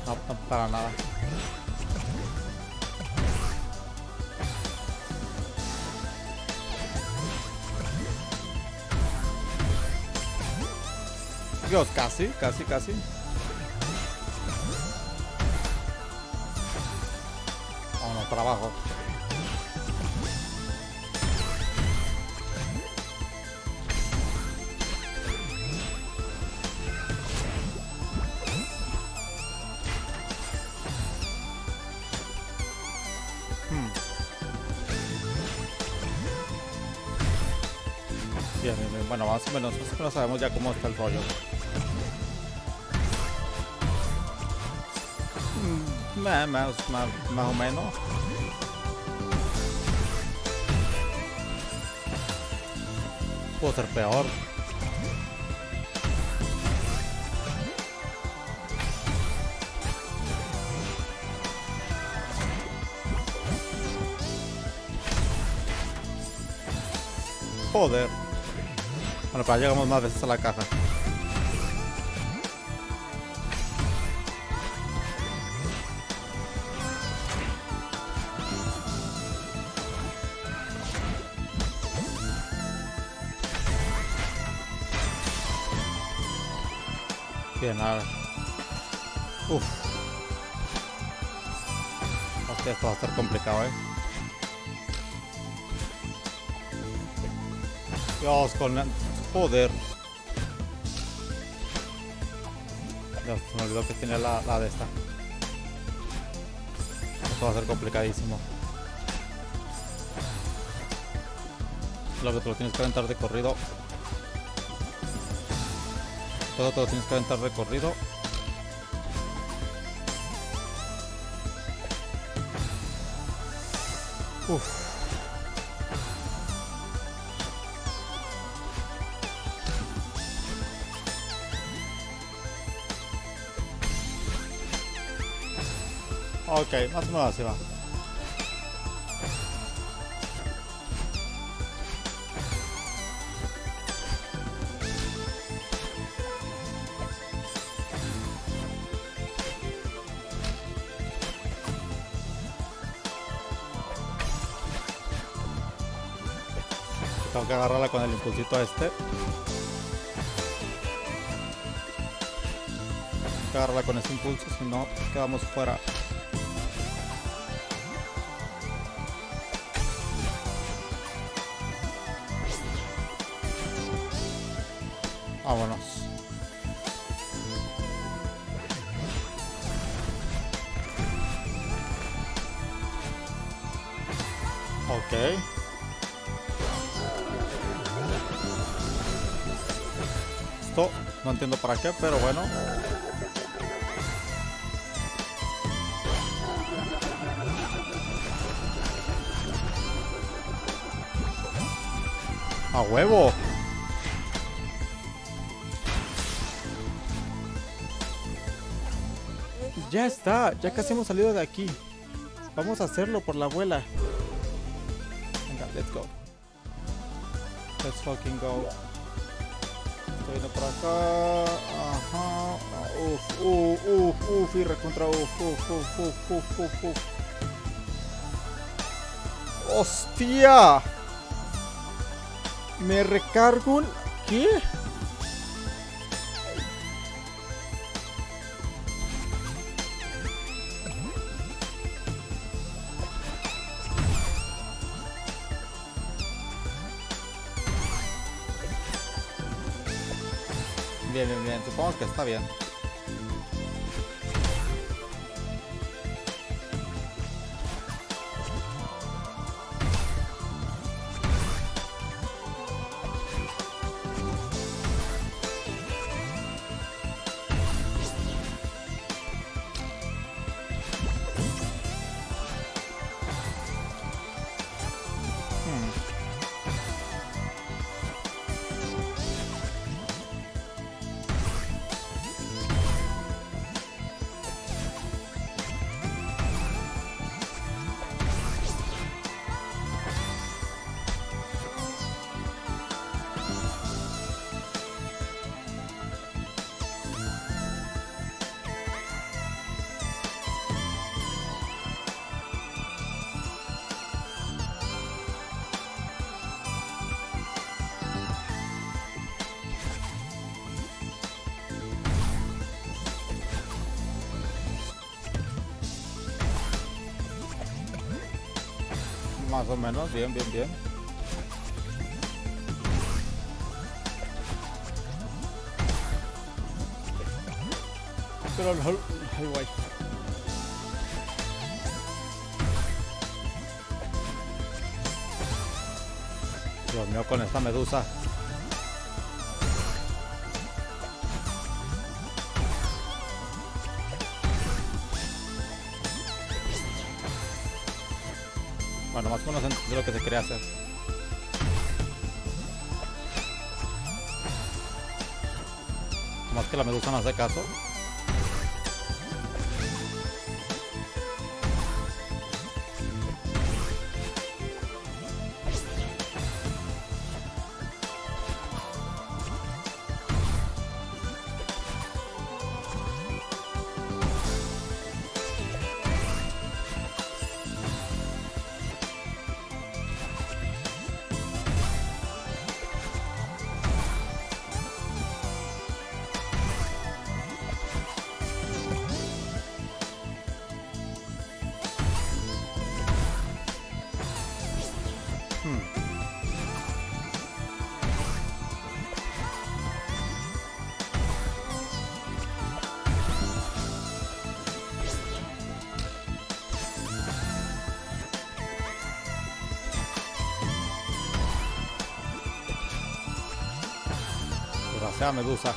No, no para nada. Dios, casi, casi, casi. Para abajo. Bien, bien, bien. Bueno, más o menos sabemos ya cómo está el rollo. Más o menos. Puedo ser peor. Joder. Bueno, para llegamos más veces a la caja. Bien, nada. Uf. Hostia, esto va a estar complicado, ¿eh? Dios, con... Joder. Dios, me olvidó que tenía la de esta. Esto va a ser complicadísimo. Lo que te lo tienes que aventar de corrido. Todo te lo tienes que aventar de corrido. Uff. Ok, más o menos se va. Tengo que agarrarla con el impulsito este. Tengo que agarrarla con ese impulso, si no, quedamos fuera. Vámonos. Ok. Esto no entiendo para qué, pero bueno. ¡A huevo! Ya está, ya casi hemos salido de aquí. Vamos a hacerlo por la abuela. Venga, let's go. Let's fucking go. Estoy viendo por acá. Ajá. Uf, uf, uf, uf. Y recontra uf, uf, uf, uf, uf, uf, uf. ¡Hostia! Me recargo un... ¿Qué? Bien, bien, bien, supongo que está bien. Más o menos, bien, bien, bien. Pero no... Ay, guay. Dios mío, con esta medusa. Bueno, más o menos es lo que se quería hacer. Más que la medusa no hace caso. sea medusa.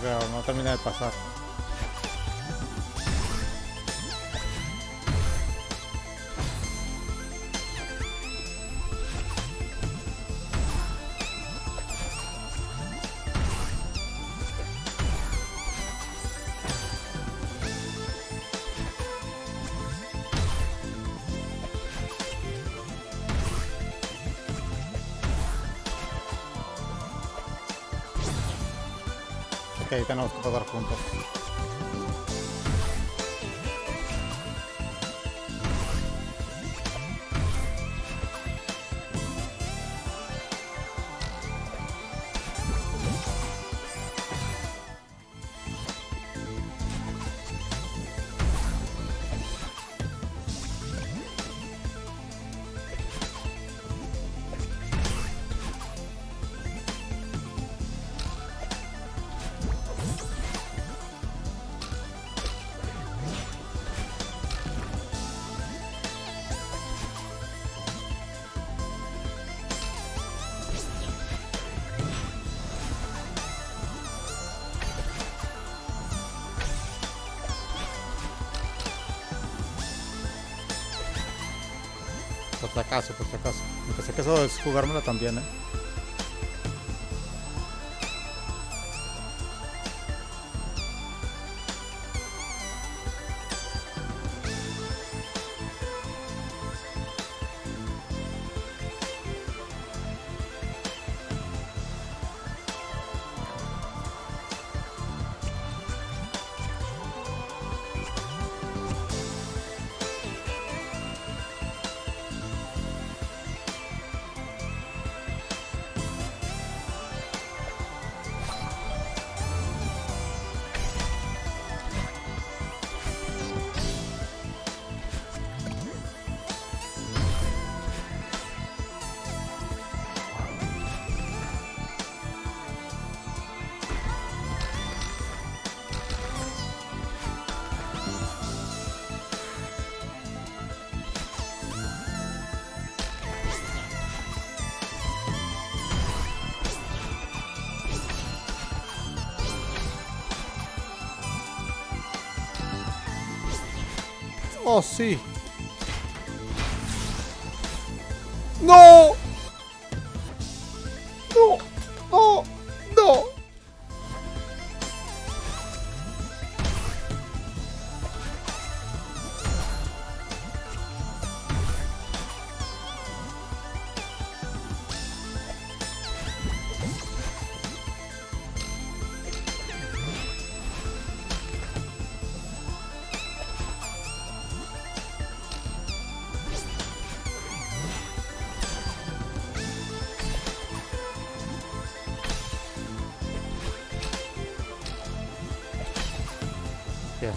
Claro, no termina de pasar. Que ahí tenemos que tocar juntos. Por si acaso. Pensé que eso es jugármela también, ¿eh? Oh, sí. No. Bien.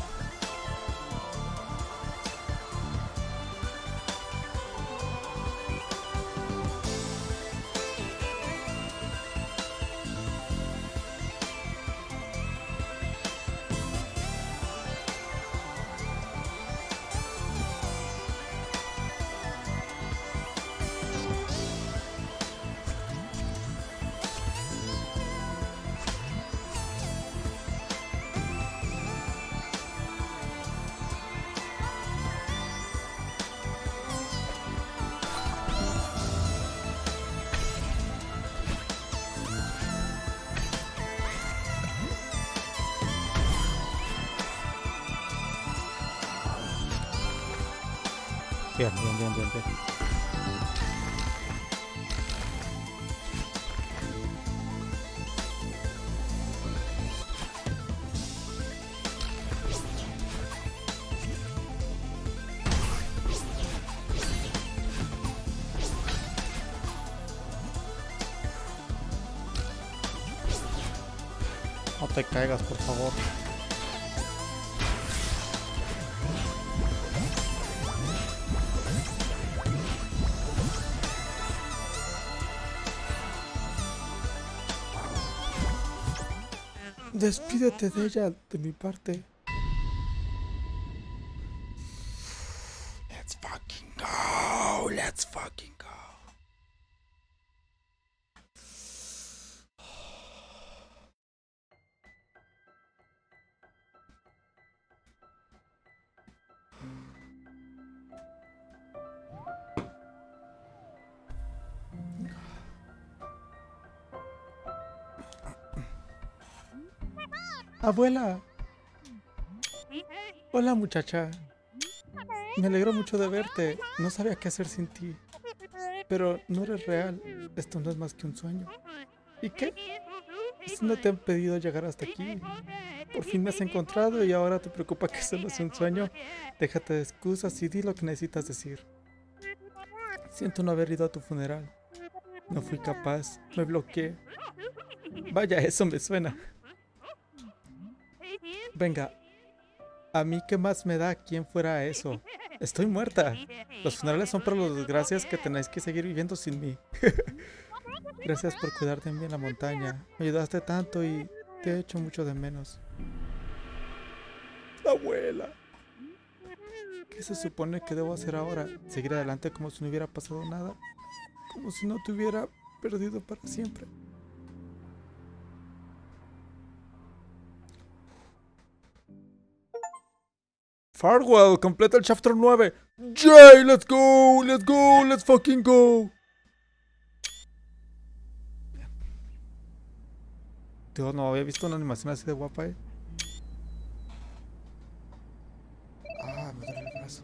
No te caigas, por favor. Despídete de ella, de mi parte. Let's fucking go. Let's fucking go. Abuela. Hola, muchacha. Me alegro mucho de verte. No sabía qué hacer sin ti. Pero no eres real. Esto no es más que un sueño. ¿Y qué? No te han pedido llegar hasta aquí. Por fin me has encontrado y ahora te preocupa que solo es un sueño. Déjate de excusas y di lo que necesitas decir. Siento no haber ido a tu funeral. No fui capaz. Me bloqueé. Vaya, eso me suena. Venga, a mí qué más me da quién fuera eso. Estoy muerta. Los funerales son para los desgracias que tenéis que seguir viviendo sin mí. Gracias por cuidarte de mí en la montaña. Me ayudaste tanto y te echo mucho de menos. Abuela. ¿Qué se supone que debo hacer ahora? ¿Seguir adelante como si no hubiera pasado nada? ¿Como si no te hubiera perdido para siempre? Farewell, completa el chapter 9. Yay, let's go, let's go, let's fucking go. Dios, no había visto una animación así de guapa, eh. Ah, me duele el brazo.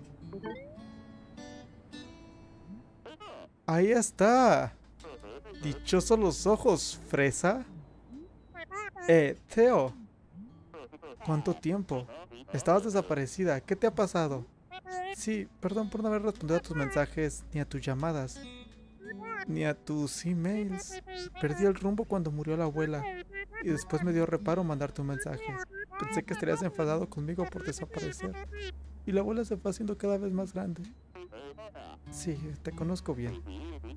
Ahí está. Dichosos los ojos, fresa. Theo. ¿Cuánto tiempo? Estabas desaparecida. ¿Qué te ha pasado? Sí, perdón por no haber respondido a tus mensajes, ni a tus llamadas, ni a tus emails. Perdí el rumbo cuando murió la abuela y después me dio reparo mandarte un mensaje. Pensé que estarías enfadado conmigo por desaparecer. Y la abuela se fue haciendo cada vez más grande. Sí, te conozco bien.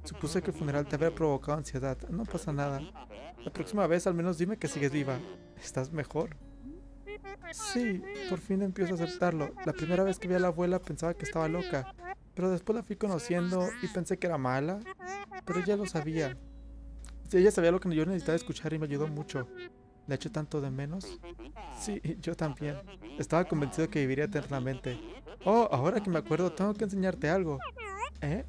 Supuse que el funeral te había provocado ansiedad. No pasa nada. La próxima vez al menos dime que sigues viva. ¿Estás mejor? Sí, por fin empiezo a aceptarlo. La primera vez que vi a la abuela pensaba que estaba loca, pero después la fui conociendo y pensé que era mala, pero ella lo sabía. Sí, ella sabía lo que yo necesitaba escuchar y me ayudó mucho. ¿Le echo tanto de menos? Sí, yo también. Estaba convencido que viviría eternamente. Oh, ahora que me acuerdo, tengo que enseñarte algo. ¿Eh?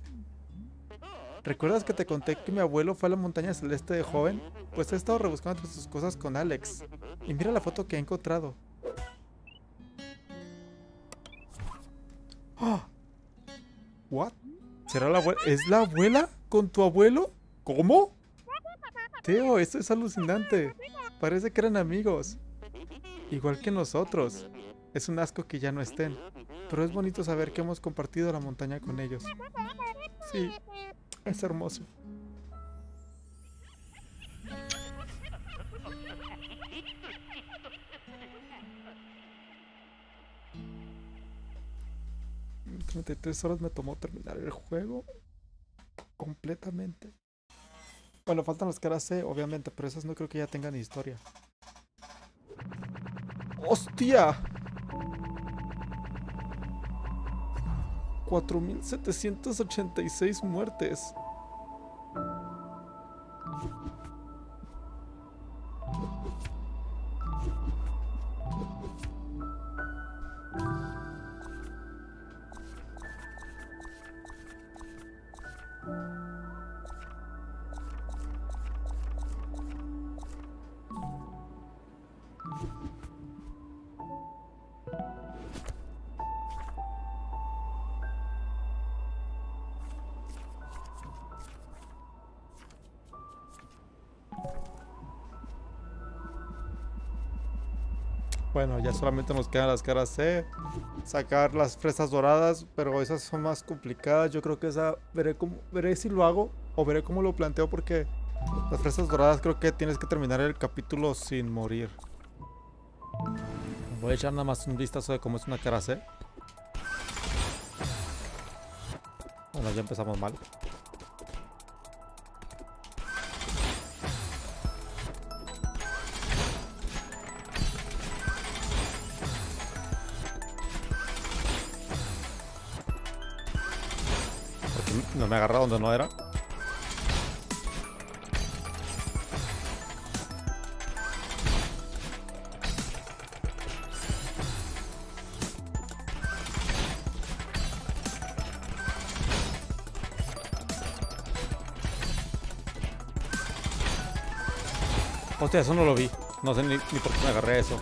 ¿Recuerdas que te conté que mi abuelo fue a la montaña celeste de joven? Pues he estado rebuscando entre sus cosas con Alex. Y mira la foto que he encontrado. Oh. ¿What? ¿Será la abuela? ¿Es la abuela con tu abuelo? ¿Cómo? Theo, esto es alucinante. Parece que eran amigos. Igual que nosotros. Es un asco que ya no estén. Pero es bonito saber que hemos compartido la montaña con ellos. Sí. Es hermoso. En 33 horas me tomó terminar el juego completamente. Bueno, faltan las caras C, obviamente, pero esas no creo que ya tengan historia. ¡Hostia! 4786 muertes. Bueno, ya solamente nos quedan las caras C, sacar las fresas doradas, pero esas son más complicadas. Yo creo que esa veré si lo hago o veré cómo lo planteo, porque las fresas doradas creo que tienes que terminar el capítulo sin morir. Voy a echar nada más un vistazo de cómo es una cara C. Bueno, ya empezamos mal. No me agarra donde no era. Hostia, eso no lo vi. No sé ni por qué me agarré eso.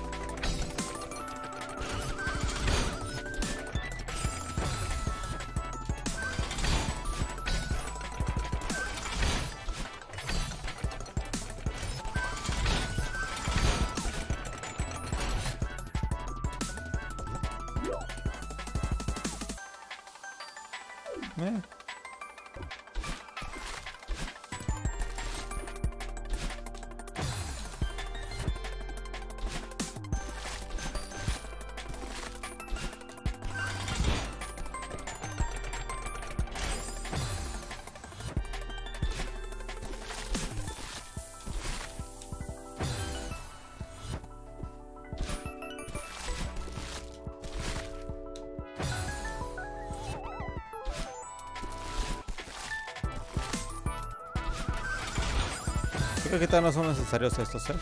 Creo que tal no son necesarios estos, ¿eh?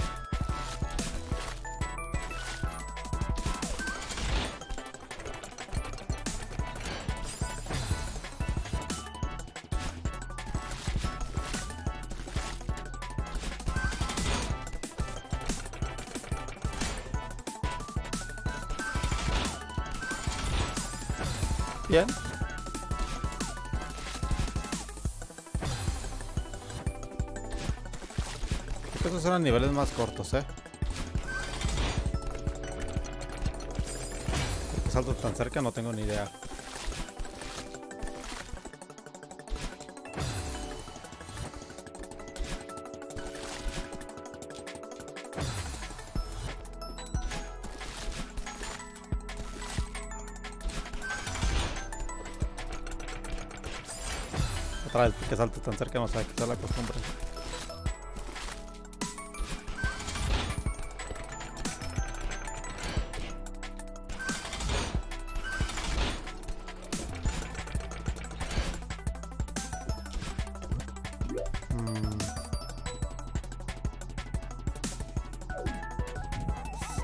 Bien. Estos eran niveles más cortos, ¿eh? ¿Por qué salto tan cerca? No tengo ni idea. Otra vez, que salto tan cerca, no sé, quizá la costumbre.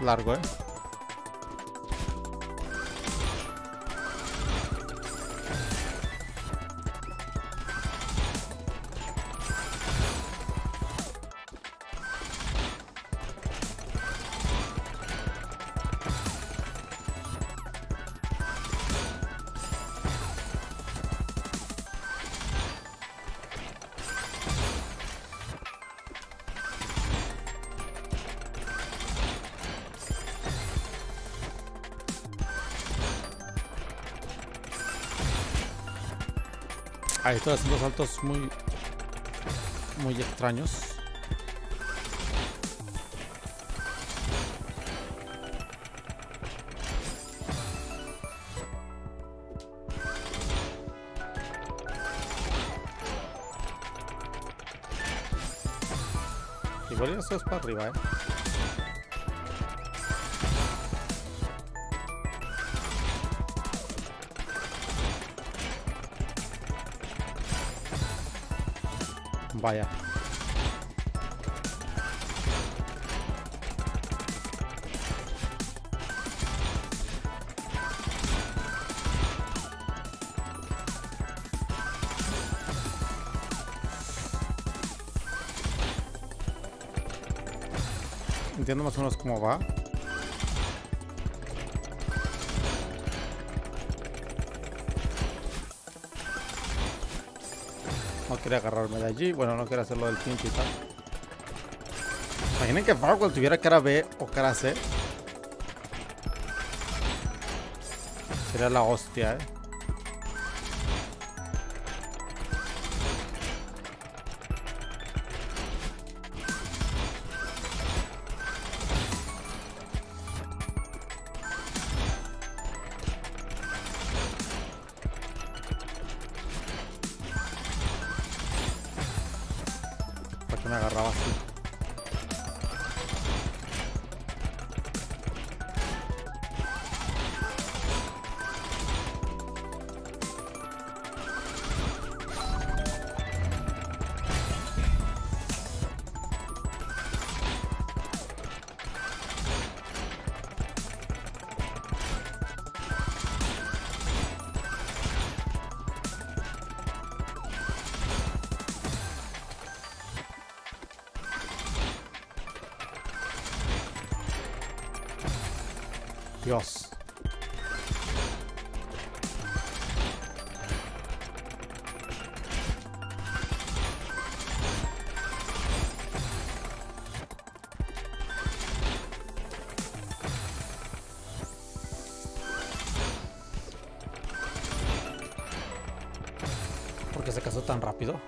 Largo, ¿eh? Ah, estoy haciendo saltos muy extraños. Igual eso es para arriba, ¿eh? Vaya. Entiendo más o menos cómo va. No quería agarrarme de allí. Bueno, no quería hacerlo del pinche y tal. Imaginen que Farewell tuviera cara B o cara C. Sería la hostia, ¿eh? que me agarrabas tú. Dios. ¿Por qué se casó tan rápido?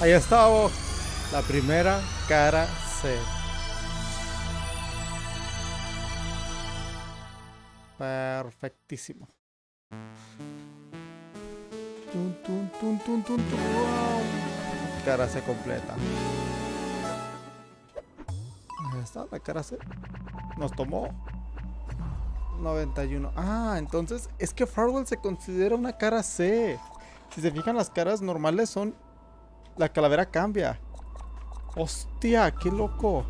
Ahí estaba la primera cara C. Perfectísimo. Tun, tun, tun, tun, tun, tun. Wow. Cara C completa. Ahí está la cara C. Nos tomó 91. Ah, entonces es que Farewell se considera una cara C. Si se fijan, las caras normales son... La calavera cambia. ¡Hostia! ¡Qué loco!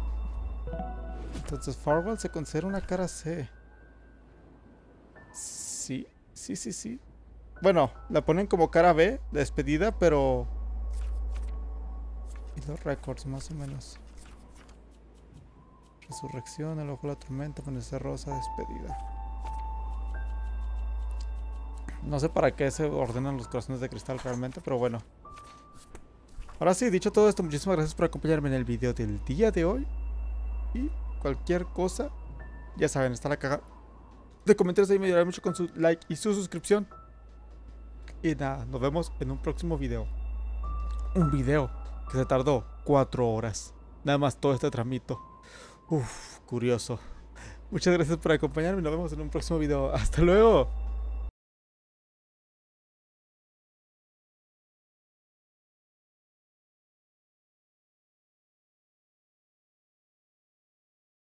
Entonces Farewell se considera una cara C. Sí, sí, sí, sí. Bueno, la ponen como cara B, despedida, pero... Y los récords, más o menos. Resurrección, el ojo de la tormenta, amanecer rosa, despedida. No sé para qué se ordenan los corazones de cristal realmente, pero bueno. Ahora sí, dicho todo esto, muchísimas gracias por acompañarme en el video del día de hoy. Y cualquier cosa, ya saben, está la caja de comentarios ahí, me ayudará mucho con su like y su suscripción. Y nada, nos vemos en un próximo video. Un video que se tardó 4 horas. Nada más todo este tramito. Uf, curioso. Muchas gracias por acompañarme y nos vemos en un próximo video. ¡Hasta luego!